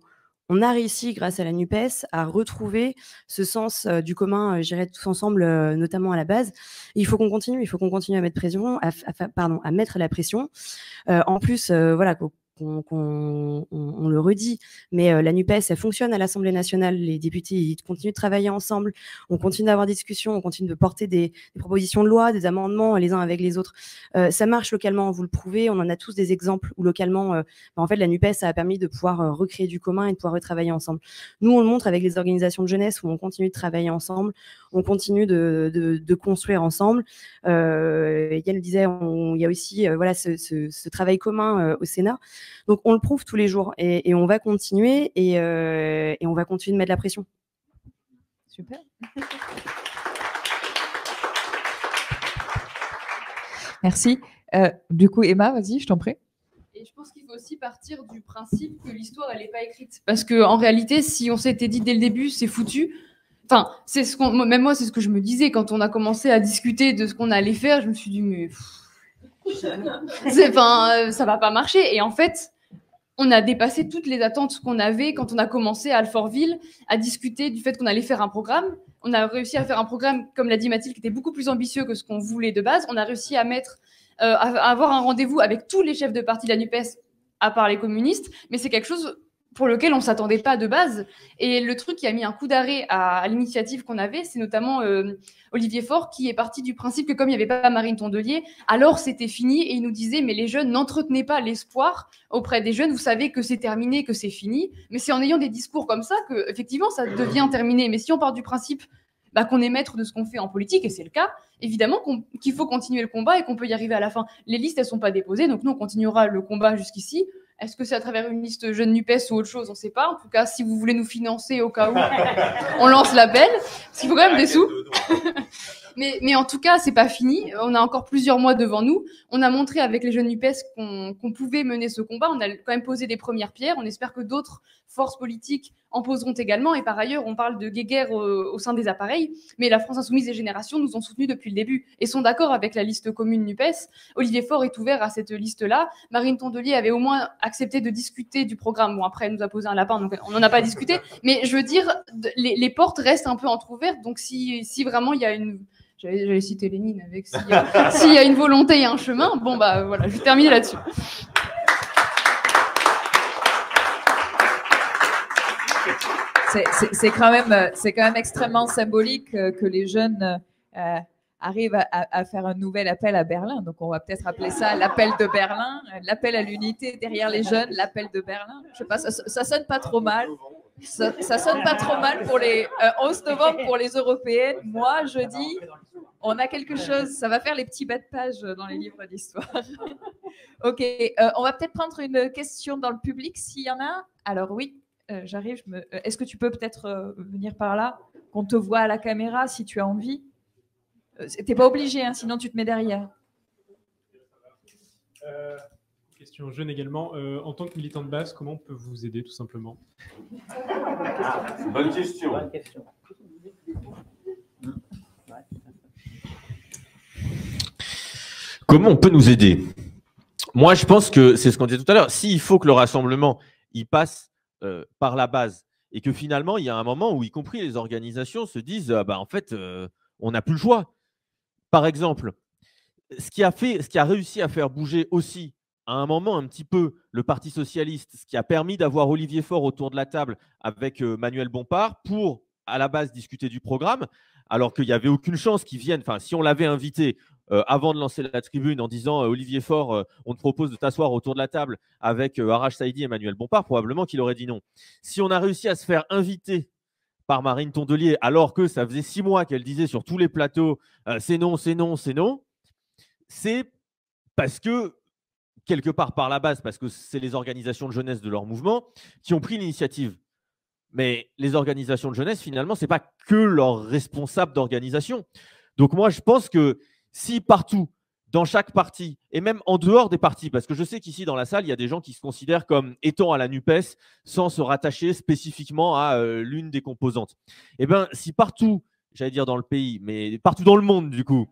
On a réussi, grâce à la NUPES, à retrouver ce sens euh, du commun, euh, j'irais tous ensemble, euh, notamment à la base. Et il faut qu'on continue, il faut qu'on continue à mettre pression, à, à, pardon, à mettre la pression. Euh, en plus, euh, voilà, qu'on, qu'on, qu'on, on le redit, mais euh, la NUPES, elle fonctionne à l'Assemblée nationale. Les députés, ils continuent de travailler ensemble. On continue d'avoir des discussions, on continue de porter des, des propositions de loi, des amendements les uns avec les autres. Euh, ça marche localement, vous le prouvez. On en a tous des exemples où localement, euh, en fait, la NUPES, ça a permis de pouvoir euh, recréer du commun et de pouvoir retravailler ensemble. Nous, on le montre avec les organisations de jeunesse où on continue de travailler ensemble, on continue de, de, de construire ensemble. Euh, Yann le disait, il y a aussi euh, voilà, ce, ce, ce travail commun euh, au Sénat. Donc, on le prouve tous les jours et, et on va continuer et, euh, et on va continuer de mettre la pression. Super. Merci. Euh, du coup, Emma, vas-y, je t'en prie. Et je pense qu'il faut aussi partir du principe que l'histoire, elle n'est pas écrite. Parce qu'en réalité, si on s'était dit dès le début, c'est foutu. Enfin, c'est ce qu'on, même moi, c'est ce que je me disais quand on a commencé à discuter de ce qu'on allait faire. Je me suis dit, mais... Pff, c'est, ben, ça va pas marcher. Et en fait, on a dépassé toutes les attentes qu'on avait quand on a commencé à Alfortville à discuter du fait qu'on allait faire un programme. On a réussi à faire un programme, comme l'a dit Mathilde, qui était beaucoup plus ambitieux que ce qu'on voulait de base. On a réussi à, mettre, euh, à avoir un rendez-vous avec tous les chefs de parti de la NUPES, à part les communistes. Mais c'est quelque chose pour lequel on ne s'attendait pas de base. Et le truc qui a mis un coup d'arrêt à, à l'initiative qu'on avait, c'est notamment euh, Olivier Faure, qui est parti du principe que comme il n'y avait pas Marine Tondelier, alors c'était fini. Et il nous disait, mais les jeunes, n'entretenez pas l'espoir auprès des jeunes. Vous savez que c'est terminé, que c'est fini. Mais c'est en ayant des discours comme ça que, effectivement, ça devient terminé. Mais si on part du principe bah, qu'on est maître de ce qu'on fait en politique, et c'est le cas, évidemment qu'on, qu'il faut continuer le combat et qu'on peut y arriver à la fin. Les listes, elles ne sont pas déposées, donc nous, on continuera le combat jusqu'ici. Est-ce que c'est à travers une liste jeune NUPES ou autre chose ? On ne sait pas. En tout cas, si vous voulez nous financer au cas où, on lance l'appel. Parce qu'il faut quand même des sous. mais, mais en tout cas, ce n'est pas fini. On a encore plusieurs mois devant nous. On a montré avec les jeunes NUPES qu'on, qu'on pouvait mener ce combat. On a quand même posé des premières pierres. On espère que d'autres forces politiques en poseront également. Et par ailleurs, on parle de guéguerre au, au sein des appareils. Mais la France Insoumise et Génération nous ont soutenus depuis le début et sont d'accord avec la liste commune NUPES. Olivier Faure est ouvert à cette liste-là. Marine Tondelier avait au moins accepté de discuter du programme. Bon, après, elle nous a posé un lapin, donc on n'en a pas discuté. Mais je veux dire, les, les portes restent un peu entrouvertes. Donc, si, si vraiment il y a une... J'allais citer Lénine avec s'il y a, s'il y a une volonté et un chemin. Bon, bah voilà, je vais terminer là-dessus. C'est quand même, c'est quand même extrêmement symbolique que les jeunes euh, arrivent à, à faire un nouvel appel à Berlin. Donc, on va peut-être appeler ça l'appel de Berlin, l'appel à l'unité derrière les jeunes, l'appel de Berlin. Je sais pas, ça, ça sonne pas trop mal. Ça, ça sonne pas trop mal pour les euh, onze novembre pour les européennes. Moi, je dis, on a quelque chose. Ça va faire les petits bas de page dans les livres d'histoire. Ok, euh, on va peut-être prendre une question dans le public s'il y en a. Alors oui. Euh, j'arrive, je me... Est-ce que tu peux peut-être euh, venir par là, qu'on te voit à la caméra si tu as envie. Euh, t'es pas obligé, hein, sinon tu te mets derrière. Euh, question jeune également. Euh, en tant que militant de base, comment on peut vous aider tout simplement? ah, Bonne question. Bonne question. Comment on peut nous aider? Moi, je pense que c'est ce qu'on disait tout à l'heure. S'il faut que le rassemblement il passe Euh, par la base, et que finalement, il y a un moment où, y compris les organisations, se disent euh, « bah, en fait, euh, on n'a plus le choix ». Par exemple, ce qui, a fait, ce qui a réussi à faire bouger aussi, à un moment, un petit peu, le Parti socialiste, ce qui a permis d'avoir Olivier Faure autour de la table avec euh, Manuel Bompard pour, à la base, discuter du programme, alors qu'il n'y avait aucune chance qu'ils viennent. Enfin, si on l'avait invité euh, avant de lancer la tribune en disant euh, « Olivier Faure, euh, on te propose de t'asseoir autour de la table avec euh, Arash Saeidi et Manuel Bompard », probablement qu'il aurait dit non. Si on a réussi à se faire inviter par Marine Tondelier, alors que ça faisait six mois qu'elle disait sur tous les plateaux euh, « c'est non, c'est non, c'est non », c'est parce que, quelque part par la base, parce que c'est les organisations de jeunesse de leur mouvement qui ont pris l'initiative. Mais les organisations de jeunesse, finalement, ce n'est pas que leurs responsables d'organisation. Donc moi, je pense que si partout, dans chaque parti, et même en dehors des partis, parce que je sais qu'ici, dans la salle, il y a des gens qui se considèrent comme étant à la NUPES sans se rattacher spécifiquement à euh, l'une des composantes. Eh bien, si partout, j'allais dire dans le pays, mais partout dans le monde, du coup,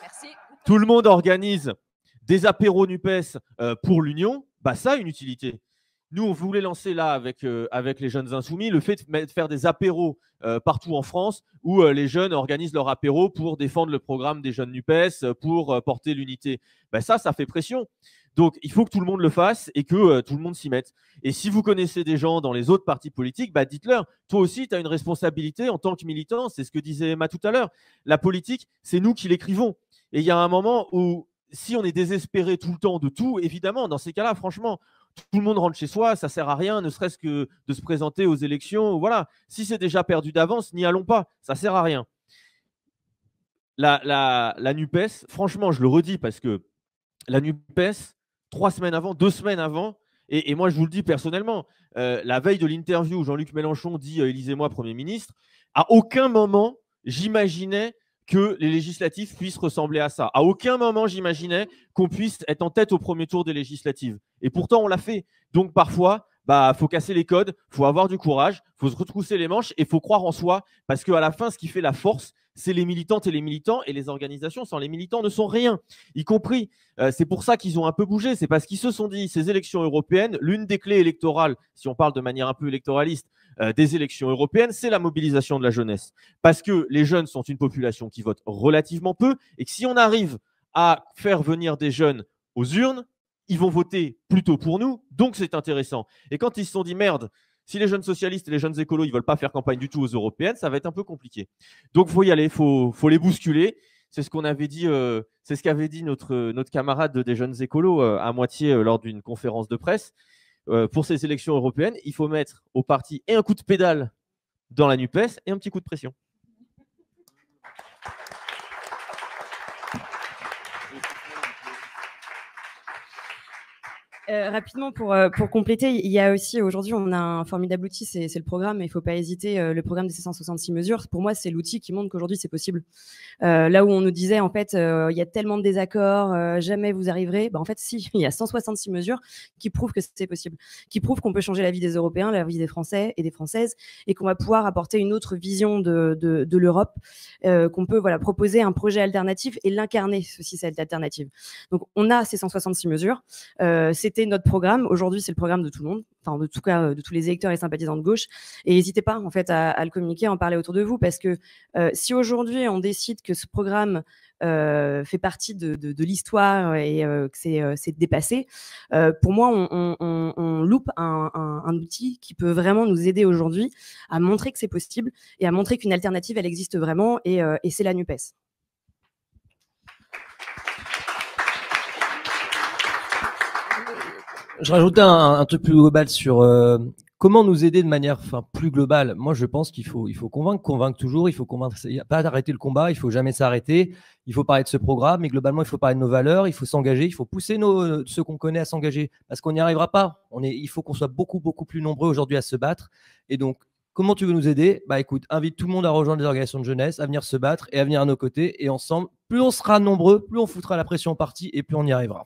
Merci. tout le monde organise des apéros NUPES euh, pour l'Union, bah, ça a une utilité. Nous, on voulait lancer là avec, euh, avec les jeunes insoumis le fait de faire des apéros euh, partout en France où euh, les jeunes organisent leur apéro pour défendre le programme des jeunes NUPES, pour euh, porter l'unité. Ben ça, ça fait pression. Donc, il faut que tout le monde le fasse et que euh, tout le monde s'y mette. Et si vous connaissez des gens dans les autres partis politiques, bah, dites-leur, toi aussi, tu as une responsabilité en tant que militant. C'est ce que disait Emma tout à l'heure. La politique, c'est nous qui l'écrivons. Et il y a un moment où, si on est désespéré tout le temps de tout, évidemment, dans ces cas-là, franchement, tout le monde rentre chez soi, ça ne sert à rien, ne serait-ce que de se présenter aux élections. Voilà. Si c'est déjà perdu d'avance, n'y allons pas, ça ne sert à rien. La, la, la NUPES, franchement, je le redis parce que la NUPES, trois semaines avant, deux semaines avant, et, et moi je vous le dis personnellement, euh, la veille de l'interview où Jean-Luc Mélenchon dit euh, « élisez-moi Premier ministre », à aucun moment j'imaginais que les législatives puissent ressembler à ça. À aucun moment, j'imaginais qu'on puisse être en tête au premier tour des législatives. Et pourtant, on l'a fait. Donc, parfois, bah, faut casser les codes, faut avoir du courage, faut se retrousser les manches et faut croire en soi. Parce qu'à la fin, ce qui fait la force, c'est les militantes et les militants, et les organisations sans les militants ne sont rien, y compris. Euh, c'est pour ça qu'ils ont un peu bougé. C'est parce qu'ils se sont dit, ces élections européennes, l'une des clés électorales, si on parle de manière un peu électoraliste, Euh, des élections européennes, c'est la mobilisation de la jeunesse. Parce que les jeunes sont une population qui vote relativement peu et que si on arrive à faire venir des jeunes aux urnes, ils vont voter plutôt pour nous, donc c'est intéressant. Et quand ils se sont dit « merde, si les jeunes socialistes et les jeunes écolos, ils ne veulent pas faire campagne du tout aux européennes, ça va être un peu compliqué. » Donc, il faut y aller, il faut, faut les bousculer. C'est ce qu'on avait dit, euh, c'est ce qu'avait dit notre, notre camarade des jeunes écolos euh, à moitié euh, lors d'une conférence de presse. Euh, pour ces élections européennes, il faut mettre au parti et un coup de pédale dans la NUPES et un petit coup de pression. Euh, rapidement, pour, euh, pour compléter, il y a aussi aujourd'hui, on a un formidable outil, c'est le programme, et il ne faut pas hésiter, euh, le programme des sept cent soixante-six mesures, pour moi, c'est l'outil qui montre qu'aujourd'hui, c'est possible. Euh, là où on nous disait, en fait, il euh, y a tellement de désaccords, euh, jamais vous arriverez, bah, en fait, si, il y a cent soixante-six mesures qui prouvent que c'est possible, qui prouvent qu'on peut changer la vie des Européens, la vie des Français et des Françaises, et qu'on va pouvoir apporter une autre vision de, de, de l'Europe, euh, qu'on peut voilà, proposer un projet alternatif et l'incarner, ceci, cette alternative. Donc, on a ces cent soixante-six mesures, euh, c'est c'était notre programme. Aujourd'hui, c'est le programme de tout le monde, enfin, de tout cas, de tous les électeurs et sympathisants de gauche. Et n'hésitez pas, en fait, à, à le communiquer, à en parler autour de vous, parce que euh, si aujourd'hui, on décide que ce programme euh, fait partie de, de, de l'histoire et euh, que c'est, euh, c'est dépassé, euh, pour moi, on, on, on, on loupe un, un, un outil qui peut vraiment nous aider aujourd'hui à montrer que c'est possible et à montrer qu'une alternative, elle existe vraiment, et, euh, et c'est la NUPES. Je rajoutais un, un truc plus global sur euh, comment nous aider de manière enfin, plus globale. Moi, je pense qu'il faut, il faut convaincre, convaincre toujours, il faut convaincre, il n'y a pas d'arrêter le combat, il ne faut jamais s'arrêter, il faut parler de ce programme, mais globalement, il faut parler de nos valeurs, il faut s'engager, il faut pousser nos, ceux qu'on connaît à s'engager, parce qu'on n'y arrivera pas. On est, il faut qu'on soit beaucoup, beaucoup plus nombreux aujourd'hui à se battre. Et donc, comment tu veux nous aider? Bah écoute, invite tout le monde à rejoindre les organisations de jeunesse, à venir se battre et à venir à nos côtés. Et ensemble, plus on sera nombreux, plus on foutra la pression au parti et plus on y arrivera.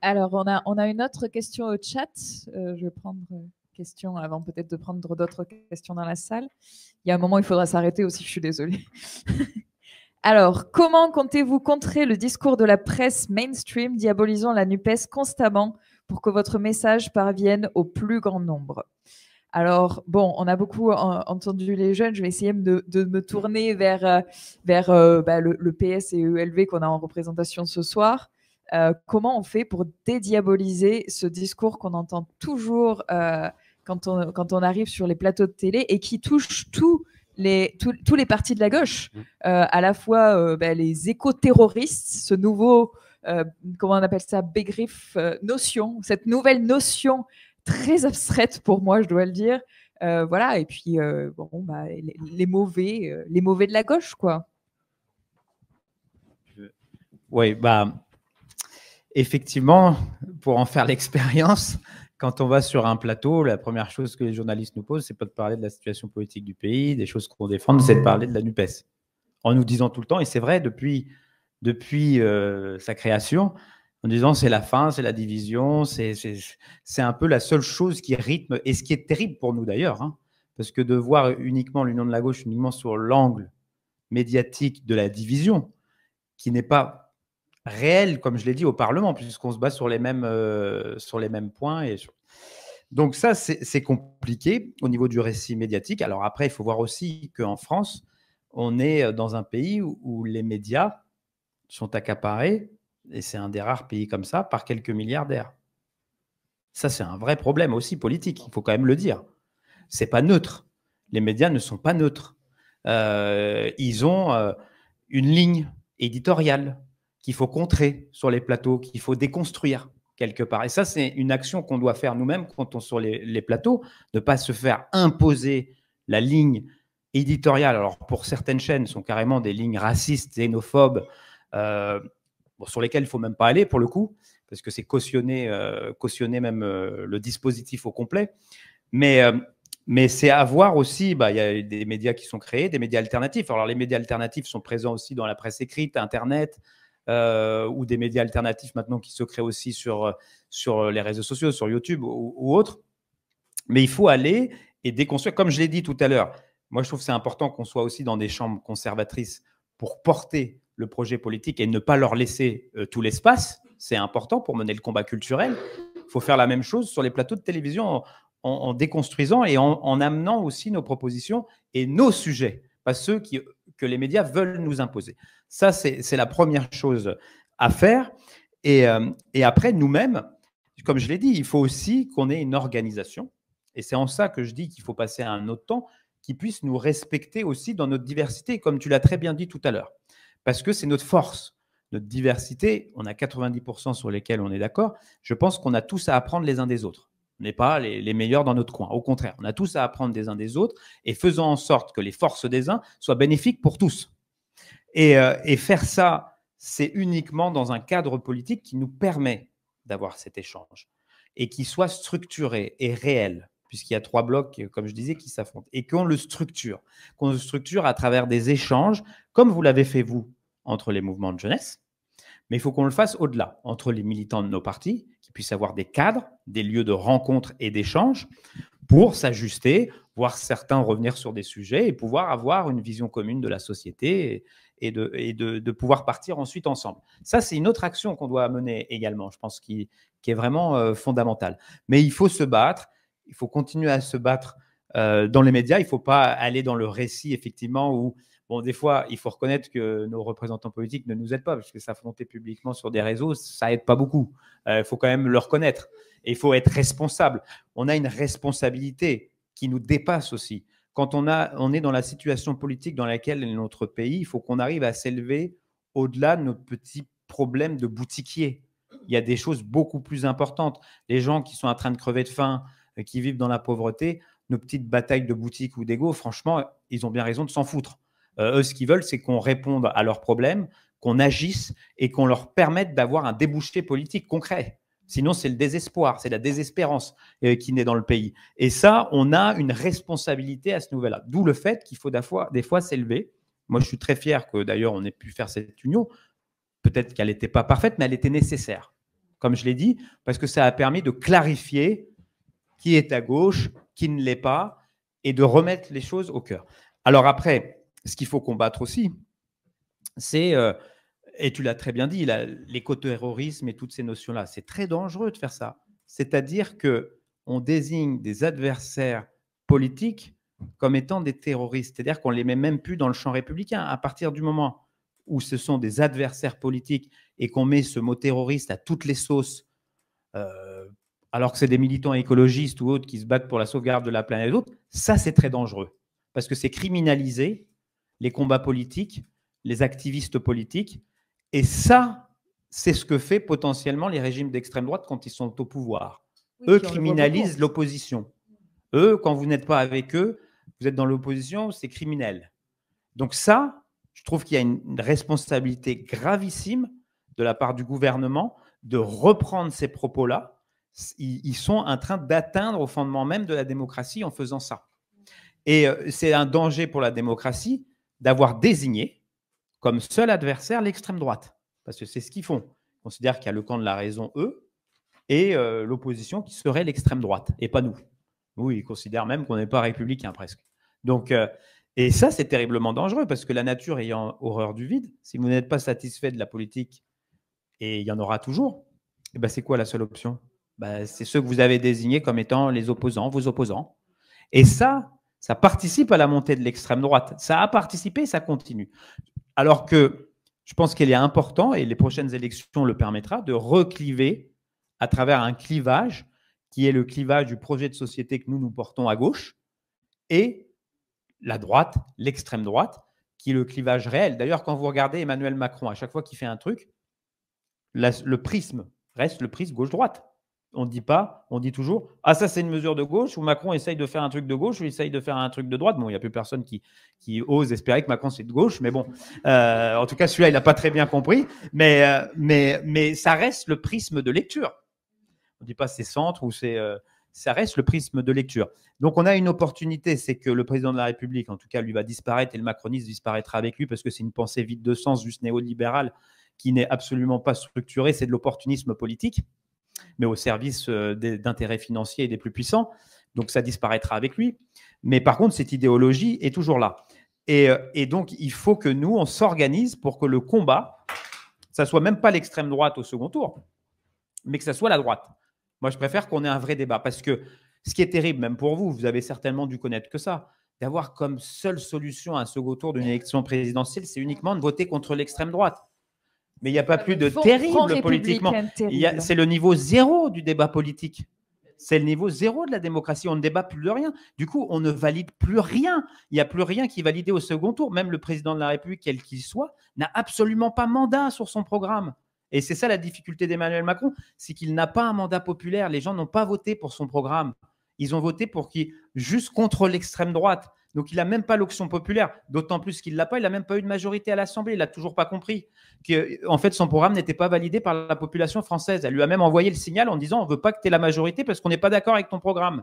Alors, on a, on a une autre question au chat. Euh, je vais prendre une question avant peut-être de prendre d'autres questions dans la salle. Il y a un moment où il faudra s'arrêter aussi, je suis désolée. Alors, comment comptez-vous contrer le discours de la presse mainstream diabolisant la NUPES constamment pour que votre message parvienne au plus grand nombre ? Alors, bon, on a beaucoup en, entendu les jeunes. Je vais essayer de, de me tourner vers, vers euh, bah, le, le P S et E L V qu'on a en représentation ce soir. Euh, comment on fait pour dédiaboliser ce discours qu'on entend toujours euh, quand, on, quand on arrive sur les plateaux de télé et qui touche tous les, tout, tous les partis de la gauche, euh, à la fois euh, bah, les éco-terroristes, ce nouveau, euh, comment on appelle ça, bégriff euh, notion, cette nouvelle notion très abstraite pour moi, je dois le dire, euh, voilà, et puis euh, bon, bah, les, les, mauvais, euh, les mauvais de la gauche, quoi. Oui, bah... Effectivement, pour en faire l'expérience, quand on va sur un plateau, la première chose que les journalistes nous posent, c'est pas de parler de la situation politique du pays, des choses qu'on défend, c'est de parler de la NUPES. En nous disant tout le temps, et c'est vrai depuis, depuis euh, sa création, en disant c'est la fin, c'est la division, c'est un peu la seule chose qui rythme, et ce qui est terrible pour nous d'ailleurs, hein, parce que de voir uniquement l'union de la gauche, uniquement sur l'angle médiatique de la division, qui n'est pas... réel, comme je l'ai dit, au Parlement, puisqu'on se bat sur les mêmes, euh, sur les mêmes points. Et sur... Donc ça, c'est compliqué au niveau du récit médiatique. Alors après, il faut voir aussi qu'en France, on est dans un pays où, où les médias sont accaparés, et c'est un des rares pays comme ça, par quelques milliardaires. Ça, c'est un vrai problème aussi politique, il faut quand même le dire. C'est pas neutre. Les médias ne sont pas neutres. Euh, ils ont euh, une ligne éditoriale qu'il faut contrer sur les plateaux, qu'il faut déconstruire quelque part. Et ça, c'est une action qu'on doit faire nous-mêmes quand on est sur les, les plateaux, ne pas se faire imposer la ligne éditoriale. Alors, pour certaines chaînes, ce sont carrément des lignes racistes, xénophobes, euh, bon, sur lesquelles il ne faut même pas aller, pour le coup, parce que c'est cautionner, euh, cautionner même euh, le dispositif au complet. Mais, euh, mais c'est à voir aussi, bah, y a des médias qui sont créés, des médias alternatifs. Alors, les médias alternatifs sont présents aussi dans la presse écrite, Internet, Euh, ou des médias alternatifs maintenant qui se créent aussi sur, sur les réseaux sociaux, sur YouTube ou, ou autres. Mais il faut aller et déconstruire. Comme je l'ai dit tout à l'heure, moi, je trouve que c'est important qu'on soit aussi dans des chambres conservatrices pour porter le projet politique et ne pas leur laisser euh, tout l'espace. C'est important pour mener le combat culturel. Il faut faire la même chose sur les plateaux de télévision en, en, en déconstruisant et en, en amenant aussi nos propositions et nos sujets, pas ceux qui... que les médias veulent nous imposer. Ça, c'est la première chose à faire. Et, euh, et après, nous-mêmes, comme je l'ai dit, il faut aussi qu'on ait une organisation. Et c'est en ça que je dis qu'il faut passer à un autre temps qui puisse nous respecter aussi dans notre diversité, comme tu l'as très bien dit tout à l'heure. Parce que c'est notre force, notre diversité. On a quatre-vingt-dix pour cent sur lesquels on est d'accord. Je pense qu'on a tous à apprendre les uns des autres. On n'est pas les, les meilleurs dans notre coin. Au contraire, on a tous à apprendre des uns des autres et faisons en sorte que les forces des uns soient bénéfiques pour tous. Et, euh, et faire ça, c'est uniquement dans un cadre politique qui nous permet d'avoir cet échange et qui soit structuré et réel, puisqu'il y a trois blocs, comme je disais, qui s'affrontent, et qu'on le structure, qu'on le structure à travers des échanges, comme vous l'avez fait vous, entre les mouvements de jeunesse, mais il faut qu'on le fasse au-delà, entre les militants de nos partis, qui puissent avoir des cadres, des lieux de rencontre et d'échange, pour s'ajuster, voir certains revenir sur des sujets et pouvoir avoir une vision commune de la société et, et, de, et de, de pouvoir partir ensuite ensemble. Ça, c'est une autre action qu'on doit mener également, je pense, qui, qui est vraiment euh, fondamentale. Mais il faut se battre, il faut continuer à se battre euh, dans les médias, il ne faut pas aller dans le récit, effectivement, où, bon, des fois, il faut reconnaître que nos représentants politiques ne nous aident pas, parce que s'affronter publiquement sur des réseaux, ça aide pas beaucoup. Il euh, faut quand même le reconnaître. Et il faut être responsable. On a une responsabilité qui nous dépasse aussi. Quand on, a, on est dans la situation politique dans laquelle est notre pays, il faut qu'on arrive à s'élever au-delà de nos petits problèmes de boutiquier. Il y a des choses beaucoup plus importantes. Les gens qui sont en train de crever de faim, qui vivent dans la pauvreté, nos petites batailles de boutiques ou d'ego, franchement, ils ont bien raison de s'en foutre. Euh, eux, ce qu'ils veulent, c'est qu'on réponde à leurs problèmes, qu'on agisse et qu'on leur permette d'avoir un débouché politique concret. Sinon, c'est le désespoir, c'est la désespérance euh, qui naît dans le pays. Et ça, on a une responsabilité à ce niveau-là. D'où le fait qu'il faut des fois, des fois s'élever. Moi, je suis très fier que d'ailleurs, on ait pu faire cette union. Peut-être qu'elle n'était pas parfaite, mais elle était nécessaire, comme je l'ai dit, parce que ça a permis de clarifier qui est à gauche, qui ne l'est pas, et de remettre les choses au cœur. Alors après, ce qu'il faut combattre aussi, c'est, euh, et tu l'as très bien dit, l'écoterrorisme et toutes ces notions-là, c'est très dangereux de faire ça. C'est-à-dire qu'on désigne des adversaires politiques comme étant des terroristes. C'est-à-dire qu'on ne les met même plus dans le champ républicain. À partir du moment où ce sont des adversaires politiques et qu'on met ce mot terroriste à toutes les sauces, euh, alors que c'est des militants écologistes ou autres qui se battent pour la sauvegarde de la planète, d'autres, ça c'est très dangereux parce que c'est criminalisé les combats politiques, les activistes politiques. Et ça, c'est ce que fait potentiellement les régimes d'extrême droite quand ils sont au pouvoir. Oui, eux criminalisent l'opposition. Eux, quand vous n'êtes pas avec eux, vous êtes dans l'opposition, c'est criminel. Donc ça, je trouve qu'il y a une responsabilité gravissime de la part du gouvernement de reprendre ces propos-là. Ils sont en train d'atteindre au fondement même de la démocratie en faisant ça. Et c'est un danger pour la démocratie d'avoir désigné comme seul adversaire l'extrême droite. Parce que c'est ce qu'ils font. Ils considèrent qu'il y a le camp de la raison, eux, et euh, l'opposition qui serait l'extrême droite, et pas nous. Nous, ils considèrent même qu'on n'est pas républicain presque. Donc, euh, et ça, c'est terriblement dangereux, parce que la nature ayant horreur du vide, si vous n'êtes pas satisfait de la politique, et il y en aura toujours, et ben c'est quoi la seule option? Ben, c'est ceux que vous avez désignés comme étant les opposants, vos opposants. Et ça... ça participe à la montée de l'extrême droite. Ça a participé, ça continue. Alors que je pense qu'il est important, et les prochaines élections le permettra, de recliver à travers un clivage qui est le clivage du projet de société que nous nous portons à gauche et la droite, l'extrême droite, qui est le clivage réel. D'ailleurs, quand vous regardez Emmanuel Macron, à chaque fois qu'il fait un truc, la, le prisme reste le prisme gauche-droite. On ne dit pas, on dit toujours « Ah, ça, c'est une mesure de gauche » ou « Macron essaye de faire un truc de gauche » ou « Il essaye de faire un truc de droite ». Bon, il n'y a plus personne qui, qui ose espérer que Macron, c'est de gauche, mais bon. Euh, en tout cas, celui-là, il n'a pas très bien compris. Mais, euh, mais, mais ça reste le prisme de lecture. On ne dit pas « c'est centre » ou « c'est… Euh, ». Ça reste le prisme de lecture. Donc, on a une opportunité, c'est que le président de la République, en tout cas, lui va disparaître et le macronisme disparaîtra avec lui parce que c'est une pensée vide de sens, juste néolibérale, qui n'est absolument pas structurée. C'est de l'opportunisme politique, mais au service d'intérêts financiers et des plus puissants. Donc, ça disparaîtra avec lui. Mais par contre, cette idéologie est toujours là. Et, et donc, il faut que nous, on s'organise pour que le combat, ça ne soit même pas l'extrême droite au second tour, mais que ça soit la droite. Moi, je préfère qu'on ait un vrai débat parce que ce qui est terrible, même pour vous, vous avez certainement dû connaître que ça, d'avoir comme seule solution à un second tour d'une élection présidentielle, c'est uniquement de voter contre l'extrême droite. Mais il n'y a pas plus de terrible politiquement. C'est le niveau zéro du débat politique. C'est le niveau zéro de la démocratie. On ne débat plus de rien. Du coup, on ne valide plus rien. Il n'y a plus rien qui est validé au second tour. Même le président de la République, quel qu'il soit, n'a absolument pas mandat sur son programme. Et c'est ça la difficulté d'Emmanuel Macron, c'est qu'il n'a pas un mandat populaire. Les gens n'ont pas voté pour son programme. Ils ont voté pour qui juste contre l'extrême droite. Donc, il n'a même pas l'option populaire, d'autant plus qu'il ne l'a pas. Il n'a même pas eu de majorité à l'Assemblée. Il n'a toujours pas compris qu'en fait, son programme n'était pas validé par la population française. Elle lui a même envoyé le signal en disant « on ne veut pas que tu aies la majorité parce qu'on n'est pas d'accord avec ton programme ».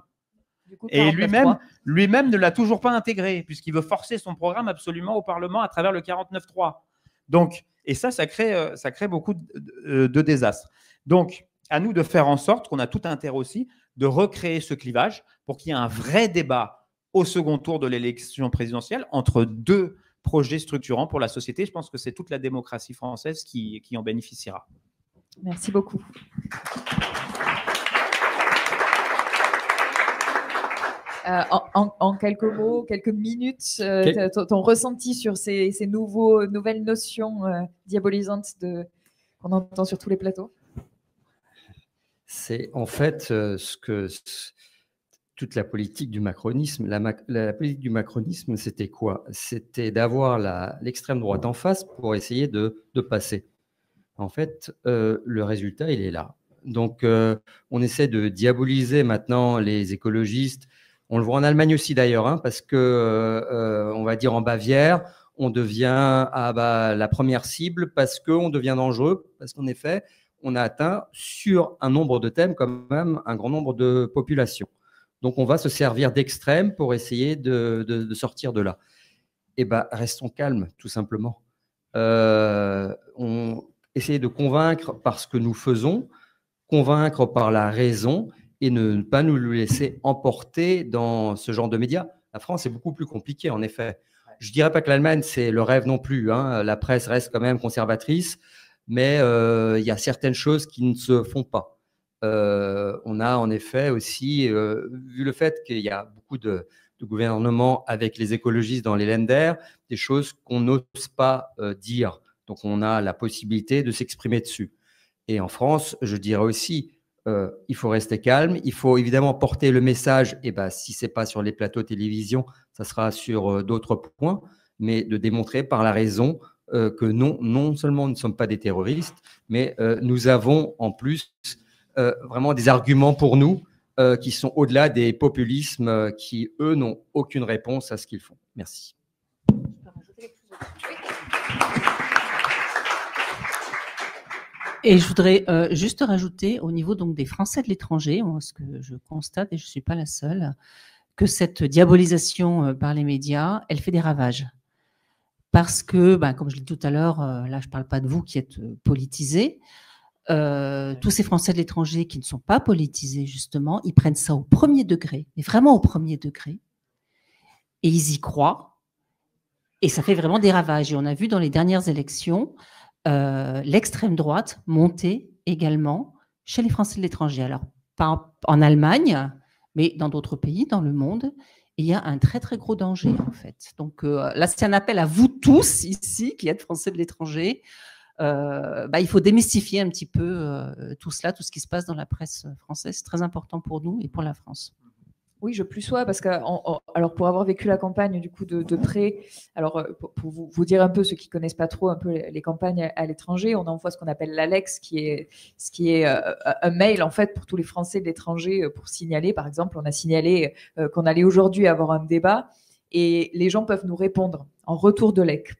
Et lui-même lui-même ne l'a toujours pas intégré puisqu'il veut forcer son programme absolument au Parlement à travers le quarante-neuf trois. Donc, et ça, ça crée, ça crée beaucoup de, de, de désastres. Donc, à nous de faire en sorte qu'on a tout intérêt aussi de recréer ce clivage pour qu'il y ait un vrai débat au second tour de l'élection présidentielle entre deux projets structurants pour la société. Je pense que c'est toute la démocratie française qui, qui en bénéficiera. Merci beaucoup. Euh, en, en quelques mots, quelques minutes, euh, Quel... ton, ton ressenti sur ces, ces nouveaux, nouvelles notions euh, diabolisantes de, qu'on entend sur tous les plateaux. C'est en fait euh, ce que toute la politique du macronisme, la, la politique du macronisme, c'était quoi? C'était d'avoir l'extrême droite en face pour essayer de, de passer. En fait, euh, le résultat, il est là. Donc, euh, on essaie de diaboliser maintenant les écologistes. On le voit en Allemagne aussi d'ailleurs, hein, parce que, euh, on va dire en Bavière, on devient ah, bah, la première cible parce qu'on devient dangereux, parce qu'en effet, on a atteint sur un nombre de thèmes quand même un grand nombre de populations. Donc, on va se servir d'extrêmes pour essayer de, de, de sortir de là. Eh bah, bien, restons calmes, tout simplement. Euh, on essaie de convaincre par ce que nous faisons, convaincre par la raison, et ne pas nous laisser emporter dans ce genre de médias. La France est beaucoup plus compliquée, en effet. Je ne dirais pas que l'Allemagne, c'est le rêve non plus, hein. La presse reste quand même conservatrice, mais euh, y a certaines choses qui ne se font pas. Euh, on a en effet aussi, euh, vu le fait qu'il y a beaucoup de, de gouvernements avec les écologistes dans les Länder, des choses qu'on n'ose pas euh, dire. Donc, on a la possibilité de s'exprimer dessus. Et en France, je dirais aussi, Euh, il faut rester calme, il faut évidemment porter le message, et ben, si ce n'est pas sur les plateaux télévision, ça sera sur euh, d'autres points, mais de démontrer par la raison euh, que non, non seulement nous ne sommes pas des terroristes, mais euh, nous avons en plus euh, vraiment des arguments pour nous euh, qui sont au-delà des populismes euh, qui, eux, n'ont aucune réponse à ce qu'ils font. Merci. Et je voudrais euh, juste rajouter au niveau donc des Français de l'étranger, ce que je constate, et je ne suis pas la seule, que cette diabolisation euh, par les médias, elle fait des ravages. Parce que, bah, comme je l'ai dit tout à l'heure, euh, là je ne parle pas de vous qui êtes politisés, euh, tous ces Français de l'étranger qui ne sont pas politisés justement, ils prennent ça au premier degré, mais vraiment au premier degré, et ils y croient, et ça fait vraiment des ravages. Et on a vu dans les dernières élections, Euh, l'extrême droite montée également chez les Français de l'étranger. Alors, pas en Allemagne, mais dans d'autres pays, dans le monde, il y a un très, très gros danger, en fait. Donc, euh, là, c'est un appel à vous tous, ici, qui êtes Français de l'étranger. Euh, bah, il faut démystifier un petit peu euh, tout cela, tout ce qui se passe dans la presse française. C'est très important pour nous et pour la France. Oui, je plus sois parce que en, en, alors pour avoir vécu la campagne du coup de, de près, alors pour, pour vous, vous dire un peu ceux qui connaissent pas trop un peu les, les campagnes à, à l'étranger, on envoie ce qu'on appelle l'Alex, qui est ce qui est euh, un mail en fait pour tous les Français de l'étranger pour signaler. Par exemple, on a signalé euh, qu'on allait aujourd'hui avoir un débat et les gens peuvent nous répondre en retour de l'E L V.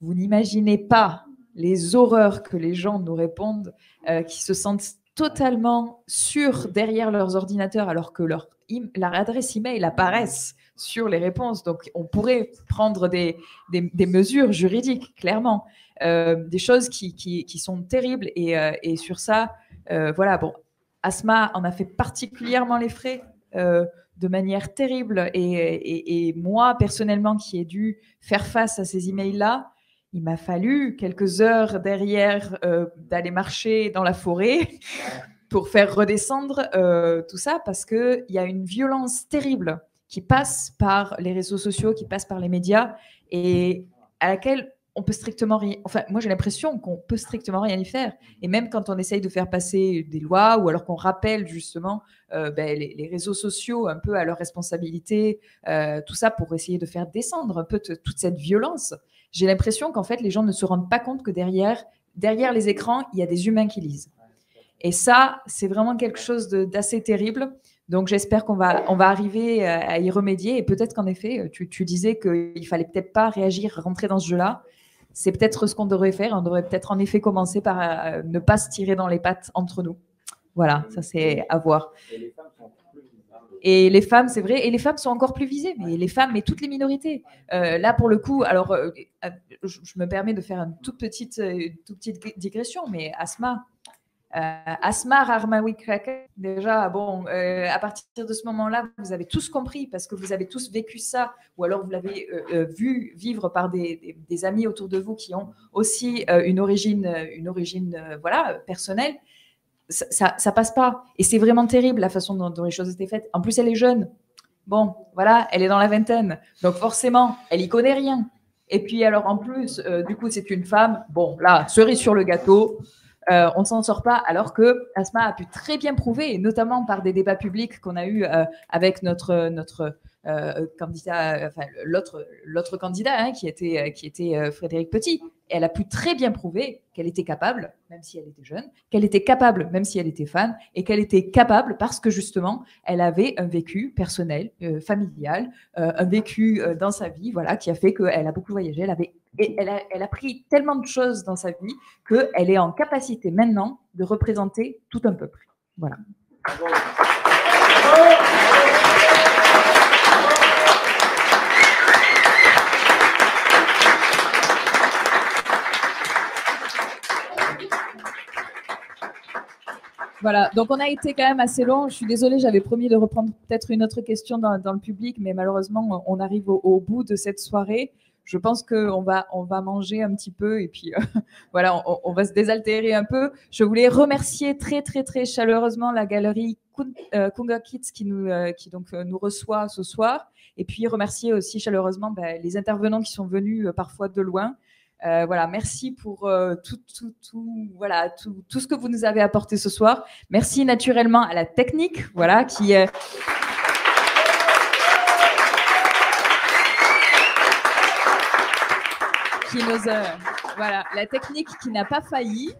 Vous n'imaginez pas les horreurs que les gens nous répondent, euh, qui se sentent totalement sûrs derrière leurs ordinateurs alors que leur leur adresse email apparaissent sur les réponses. Donc, on pourrait prendre des, des, des mesures juridiques, clairement, euh, des choses qui, qui, qui sont terribles. Et, euh, et sur ça, euh, voilà, bon, Asma en a fait particulièrement les frais euh, de manière terrible. Et, et, et moi, personnellement, qui ai dû faire face à ces emails-là, il m'a fallu quelques heures derrière euh, d'aller marcher dans la forêt pour faire redescendre euh, tout ça, parce qu'il y a une violence terrible qui passe par les réseaux sociaux, qui passe par les médias, et à laquelle on peut strictement rien... Enfin, moi, j'ai l'impression qu'on peut strictement rien y faire. Et même quand on essaye de faire passer des lois, ou alors qu'on rappelle justement euh, ben, les, les réseaux sociaux un peu à leurs responsabilités, euh, tout ça pour essayer de faire descendre un peu toute cette violence, j'ai l'impression qu'en fait, les gens ne se rendent pas compte que derrière, derrière les écrans, il y a des humains qui lisent. Et ça, c'est vraiment quelque chose d'assez terrible. Donc, j'espère qu'on va, on va arriver à y remédier. Et peut-être qu'en effet, tu, tu disais qu'il ne fallait peut-être pas réagir, rentrer dans ce jeu-là. C'est peut-être ce qu'on devrait faire. On devrait peut-être en effet commencer par ne pas se tirer dans les pattes entre nous. Voilà, ça c'est à voir. Et les femmes, c'est vrai, et les femmes sont encore plus visées, mais les femmes, mais toutes les minorités. Euh, là, pour le coup, alors, euh, je, je me permets de faire une toute petite, euh, toute petite digression, mais Asma, Euh, Asma Rahmawi Krak, déjà, bon, euh, à partir de ce moment-là, vous avez tous compris parce que vous avez tous vécu ça, ou alors vous l'avez euh, vu vivre par des, des, des amis autour de vous qui ont aussi euh, une origine, une origine euh, voilà, personnelle. Ça, ça, ça passe pas. Et c'est vraiment terrible la façon dont, dont les choses étaient faites. En plus, elle est jeune. Bon, voilà, elle est dans la vingtaine. Donc forcément, elle y connaît rien. Et puis alors, en plus, euh, du coup, c'est une femme. Bon, là, cerise sur le gâteau. Euh, on ne s'en sort pas, alors que Asma a pu très bien prouver, et notamment par des débats publics qu'on a eus euh, avec notre, notre euh, candidat, enfin, l'autre, l'autre candidat, hein, qui était, qui était euh, Frédéric Petit. Et elle a pu très bien prouver qu'elle était capable, même si elle était jeune, qu'elle était capable, même si elle était femme, et qu'elle était capable parce que justement, elle avait un vécu personnel, euh, familial, euh, un vécu euh, dans sa vie, voilà, qui a fait qu'elle a beaucoup voyagé, elle avait Et elle a, elle a pris tellement de choses dans sa vie qu'elle est en capacité maintenant de représenter tout un peuple. Voilà. Voilà, donc on a été quand même assez long. Je suis désolée, j'avais promis de reprendre peut-être une autre question dans, dans le public, mais malheureusement, on arrive au, au bout de cette soirée. Je pense qu'on va, on va manger un petit peu et puis euh, voilà, on, on va se désaltérer un peu. Je voulais remercier très, très, très chaleureusement la galerie Kunga Kids qui nous, euh, qui donc euh, nous reçoit ce soir, et puis remercier aussi chaleureusement ben, les intervenants qui sont venus euh, parfois de loin. Euh, voilà, merci pour euh, tout, tout, tout, voilà, tout, tout ce que vous nous avez apporté ce soir. Merci naturellement à la technique, voilà, qui est... Euh, Nos, euh, voilà, la technique qui n'a pas failli.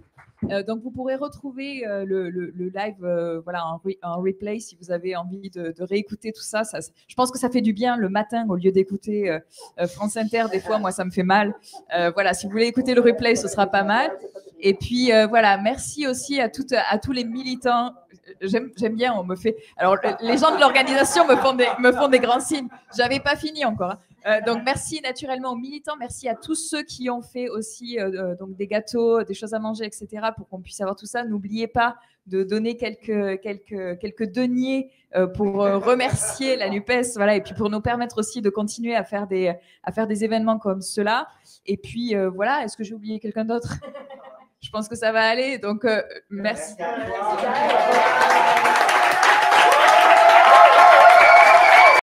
Euh, donc, vous pourrez retrouver euh, le, le, le live euh, voilà, en, re en replay si vous avez envie de, de réécouter tout ça. ça. Je pense que ça fait du bien le matin au lieu d'écouter euh, France Inter. Des fois, moi, ça me fait mal. Euh, voilà, si vous voulez écouter le replay, ce sera pas mal. Et puis, euh, voilà, merci aussi à, toutes, à tous les militants. J'aime bien, on me fait... Alors, les gens de l'organisation me, me font des grands signes. J'avais pas fini encore, hein. Euh, donc merci naturellement aux militants, merci à tous ceux qui ont fait aussi euh, donc des gâteaux, des choses à manger, et cetera, pour qu'on puisse avoir tout ça. N'oubliez pas de donner quelques quelques quelques deniers euh, pour euh, remercier la NUPES, voilà, et puis pour nous permettre aussi de continuer à faire des à faire des événements comme cela. Et puis euh, voilà, est-ce que j'ai oublié quelqu'un d'autre? Je pense que ça va aller. Donc euh, merci. merci.